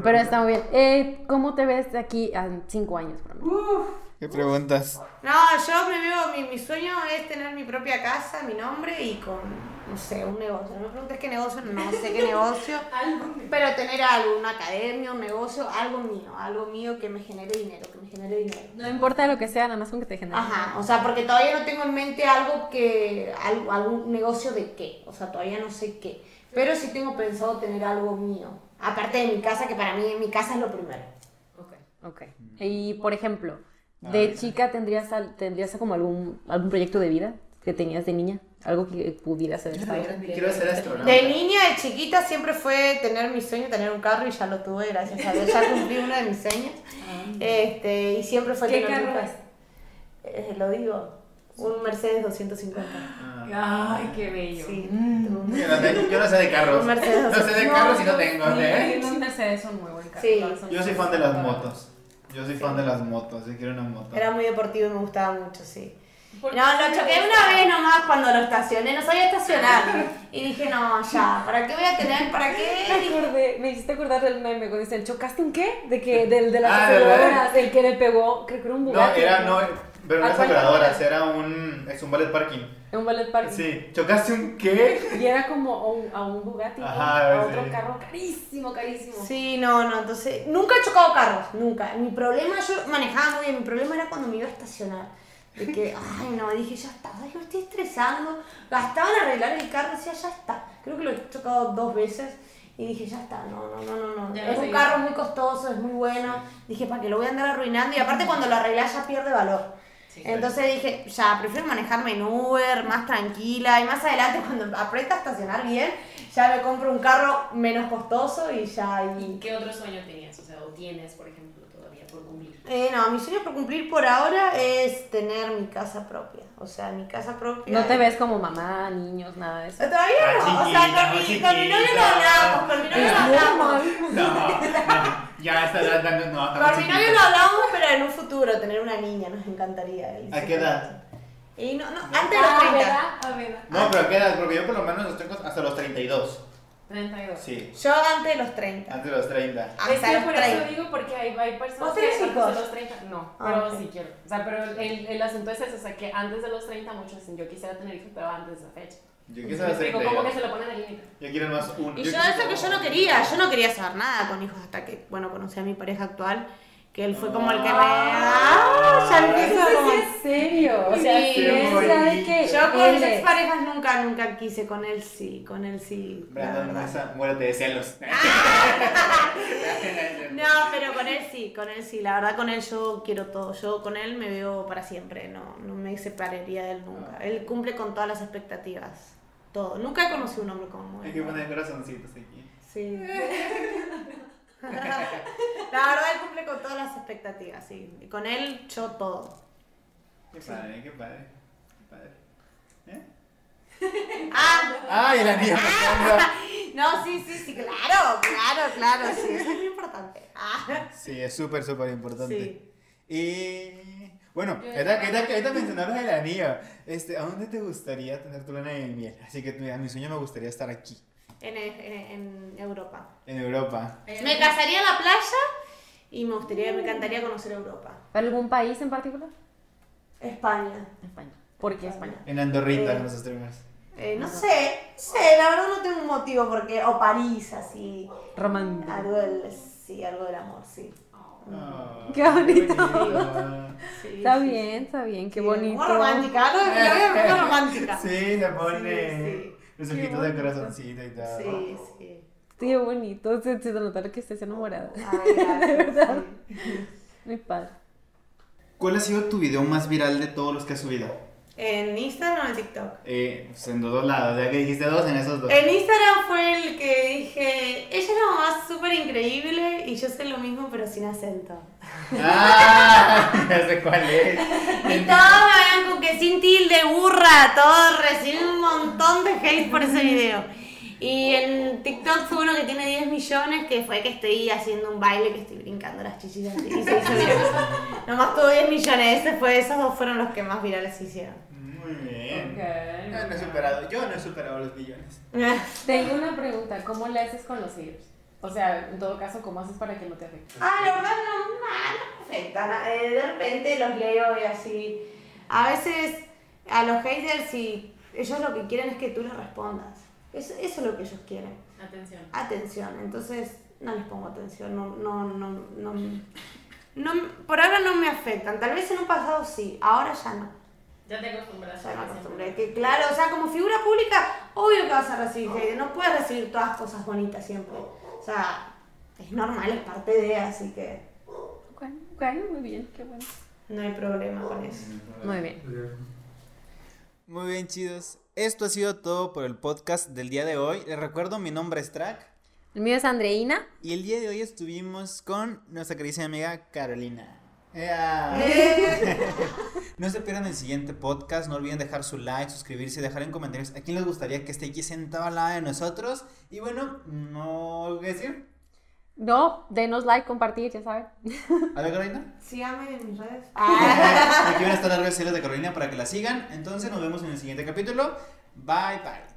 Pero está muy bien. Eh, ¿Cómo te ves de aquí a cinco años? Para mí? Uf. ¿Qué preguntas? No, yo me veo, mi, mi sueño es tener mi propia casa, mi nombre y con, no sé, un negocio. No me preguntes qué negocio, no sé qué negocio, pero tener algo, una academia, un negocio, algo mío, algo mío que me genere dinero, que me genere dinero. No importa lo que sea, nada más con que te genere. Ajá, o sea, porque todavía no tengo en mente algo que, algo, algún negocio de qué, o sea, todavía no sé qué, pero sí tengo pensado tener algo mío, aparte de mi casa, que para mí mi casa es lo primero. Ok, ok. Y, por ejemplo... ¿De chica tendrías, tendrías como algún, algún proyecto de vida que tenías de niña? Algo que pudieras hacer. Quiero ser astronauta. De niña, de chiquita, siempre fue tener mi sueño, tener un carro, y ya lo tuve, gracias a Dios. Ya cumplí uno de mis sueños. Este, y siempre fue tener un carro. Eh, lo digo, un Mercedes doscientos cincuenta. Ay, qué bello. Sí, mm. yo, no tengo, yo no sé de carros. Un Mercedes no sé de carros no, y no tengo. No, ¿eh? Un Mercedes es un muy buen carro. Sí. Yo soy fan de las motos. Yo soy fan de las motos, yo quiero una moto. Era muy deportivo y me gustaba mucho, sí. No, lo choqué una vez nomás cuando lo estacioné, no sabía estacionar. Y dije, no, ya, ¿para qué voy a tener? ¿Para qué? Me, acordé, me hiciste acordar del meme cuando dicen, ¿chocaste un qué? De que, del de las ah, aseguradoras, del que le pegó, creo que era un Bugatti. No, era, no, pero no era aseguradoras, era un, es un valet parking. ¿Un valet parking? Sí, ¿chocaste un qué? Y era como a un, a un Bugatti, ajá, a otro sí. Carro carísimo, carísimo. Sí, no, no, entonces, nunca he chocado carros, nunca. Mi problema, yo manejaba muy bien, mi problema era cuando me iba a estacionar. De que, ay no, dije ya está, ay, me estoy estresando, gastaba en arreglar el carro, decía ya está, creo que lo he chocado dos veces y dije ya está, no, no, no, no, no. Es un carro muy costoso, es muy bueno, dije para que lo voy a andar arruinando y aparte cuando lo arreglas ya pierde valor. Sí, entonces claro. Dije, ya, prefiero manejarme en Uber, más tranquila, y más adelante cuando aprieta a estacionar bien, ya me compro un carro menos costoso y ya... Y... ¿Y qué otro sueño tenías? O sea, ¿o tienes, por ejemplo, todavía por cumplir? Eh, no, mi sueño por cumplir por ahora es tener mi casa propia, o sea, mi casa propia... ¿No te ves como mamá, niños, nada de eso? Todavía no, ah, o sea, con mi, con mi novio lo hablamos, con mi novio lo hablamos. No, no. Ya está dando no. Por mi novio lo hablamos, pero en un futuro tener una niña nos encantaría. ¿A qué momento. Edad? Y no, no, antes de los treinta. A ver, no, pero ¿a qué edad? Porque yo por lo menos los tengo hasta los treinta y dos. treinta y dos. Sí. Yo antes de los treinta. Antes de los treinta. Hasta es que los por treinta. Eso digo porque hay, hay personas que antes de los treinta. No, ah, pero okay. Sí quiero. O sea, pero el, el asunto es eso, o sea, que antes de los treinta muchos dicen, yo quisiera tener hijos, pero antes de esa fecha. Yo quiero saber cómo que se lo ponen al límite. Yo quiero más uno. Y yo, yo eso que yo no quería, yo no quería saber nada con hijos hasta que, bueno, conocí a mi pareja actual que él fue como el que me... ¡Ah! Ya empiezo como... ¿En serio? O sea, sí, sí, él sabe que... Yo con mis exparejas nunca, nunca quise, con él sí, con él sí. Brandon Massa, muérete de celos. No, pero con él sí, con él sí. La verdad, con él yo quiero todo. Yo con él me veo para siempre, no, no me separaría de él nunca. No. Él cumple con todas las expectativas, todo. Nunca he conocido un hombre como él. Hay que poner corazoncitos aquí. Sí. La verdad, él cumple con todas las expectativas, sí. Y con él, yo todo. Qué padre, sí. qué padre, qué padre. ¿Eh? ¡Ah! ¡Ay, la niña! Ah, no, sí, sí, sí, claro, claro, claro, sí, es muy importante. Ah. Sí, es súper, súper importante. Sí. Y... Bueno, ahorita mencionabas el anillo. Este, ¿a dónde te gustaría tener tu luna de miel? Así que a mi sueño me gustaría estar aquí. En, en, en Europa. En Europa. Me casaría en la playa y me gustaría, me encantaría conocer Europa. ¿Algún país en particular? España. España. ¿Por qué España? En Andorrita, en los streamers. Eh, no sé, sé, la verdad no tengo un motivo porque, o París, así. Romántico. Algo del, sí, algo del amor, sí. Oh, qué bonito. Sí, está sí. bien, está bien, qué sí, bonito. Muy romántica, no, es muy romántica. Sí, la pone sí, sí. los ojitos de corazoncito y tal. Sí, sí. Qué bonito, se, se nota que estés enamorada. Ay, gracias, de verdad. Sí. Muy padre. ¿Cuál ha sido tu video más viral de todos los que has subido? ¿En Instagram o en TikTok? Eh, pues en dos lados, ya que dijiste dos, en esos dos. En Instagram fue el que dije, ella es la mamá súper increíble y yo sé lo mismo pero sin acento. ¡Ah! No sé cuál es. Y todos me habían con que sin tilde, burra, todo, recibí un montón de hate por ese video. Y en TikTok fue uno que tiene diez millones, que fue que estoy haciendo un baile, que estoy brincando las chichis así, y se hizo viral. Nomás tuvo diez millones, ese fue, esos dos fueron los que más virales se hicieron. Muy bien. Okay. No, no he superado, yo no he superado los millones. Tengo una pregunta, ¿cómo le haces con los haters? O sea, en todo caso, ¿cómo haces para que no te afecte? Ah, la verdad no, no me afecta. Eh, de repente los leo y así. A veces a los haters, sí, ellos lo que quieren es que tú les respondas. Eso, eso es lo que ellos quieren. Atención. Atención. Entonces, no les pongo atención. No, no, no, no, no, por ahora no me afectan. Tal vez en un pasado sí, ahora ya no. Ya te acostumbras. Ya me acostumbré. Que claro, o sea, como figura pública, obvio que vas a recibir hate. No puedes recibir todas cosas bonitas siempre. O sea, es normal, es parte de, así que... Ok, ok, muy bien, qué bueno. No hay problema con eso. Muy bien. Muy bien, chidos. Esto ha sido todo por el podcast del día de hoy. Les recuerdo, mi nombre es Trak. El mío es Andreina. Y el día de hoy estuvimos con nuestra querida amiga Carolina. Yeah. No se pierdan el siguiente podcast. No olviden dejar su like, suscribirse, dejar en comentarios a quién les gustaría que esté aquí sentado al lado de nosotros. Y bueno, no voy a decir. No, denos like, compartir, ya saben. ¿A ver, Carolina? Síganme en mis redes. Ah. Aquí van a estar las redes sociales de Carolina para que la sigan. Entonces nos vemos en el siguiente capítulo. Bye, bye.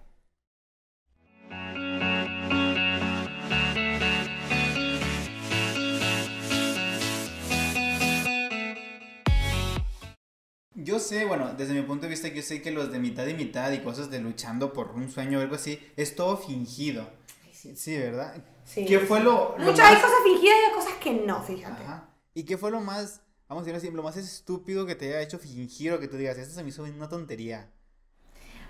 Yo sé, bueno, desde mi punto de vista, yo sé que los de mitad y mitad y cosas de luchando por un sueño o algo así, es todo fingido. Sí, sí, ¿verdad? Sí. ¿Qué fue lo, lo Muchas más... hay cosas fingidas y hay cosas que no, fíjate. Ajá. ¿Y qué fue lo más, vamos a decirlo así, lo más estúpido que te haya hecho fingir o que tú digas, esto se me hizo una tontería?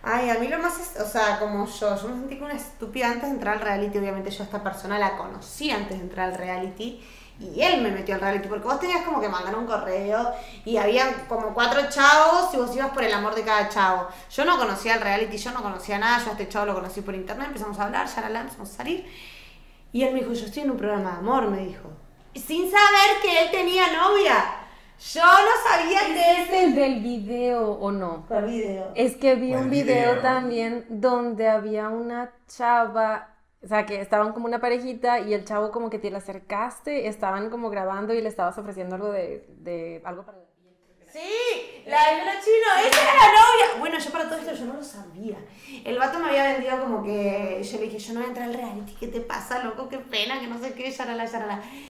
Ay, a mí lo más, es, o sea, como yo, yo me sentí como una estúpida antes de entrar al reality. Obviamente yo a esta persona la conocí antes de entrar al reality. Y él me metió al reality, porque vos tenías como que mandar un correo y había como cuatro chavos y vos ibas por el amor de cada chavo. Yo no conocía el reality, yo no conocía nada, yo a este chavo lo conocí por internet, empezamos a hablar, ya la, la empezamos a salir. Y él me dijo, yo estoy en un programa de amor, me dijo. Sin saber que él tenía novia. Yo no sabía que... ¿Es el del video o no? El video. Es que vi un video también donde había una chava... O sea, que estaban como una parejita y el chavo como que te la acercaste, estaban como grabando y le estabas ofreciendo algo de... de algo para... Sí, la del chino, esa era la novia. Bueno, yo para todo esto yo no lo sabía. El vato me había vendido como que... Yo le dije, yo no voy a entrar al reality, ¿qué te pasa, loco? Qué pena, que no sé qué, yarala, yarala.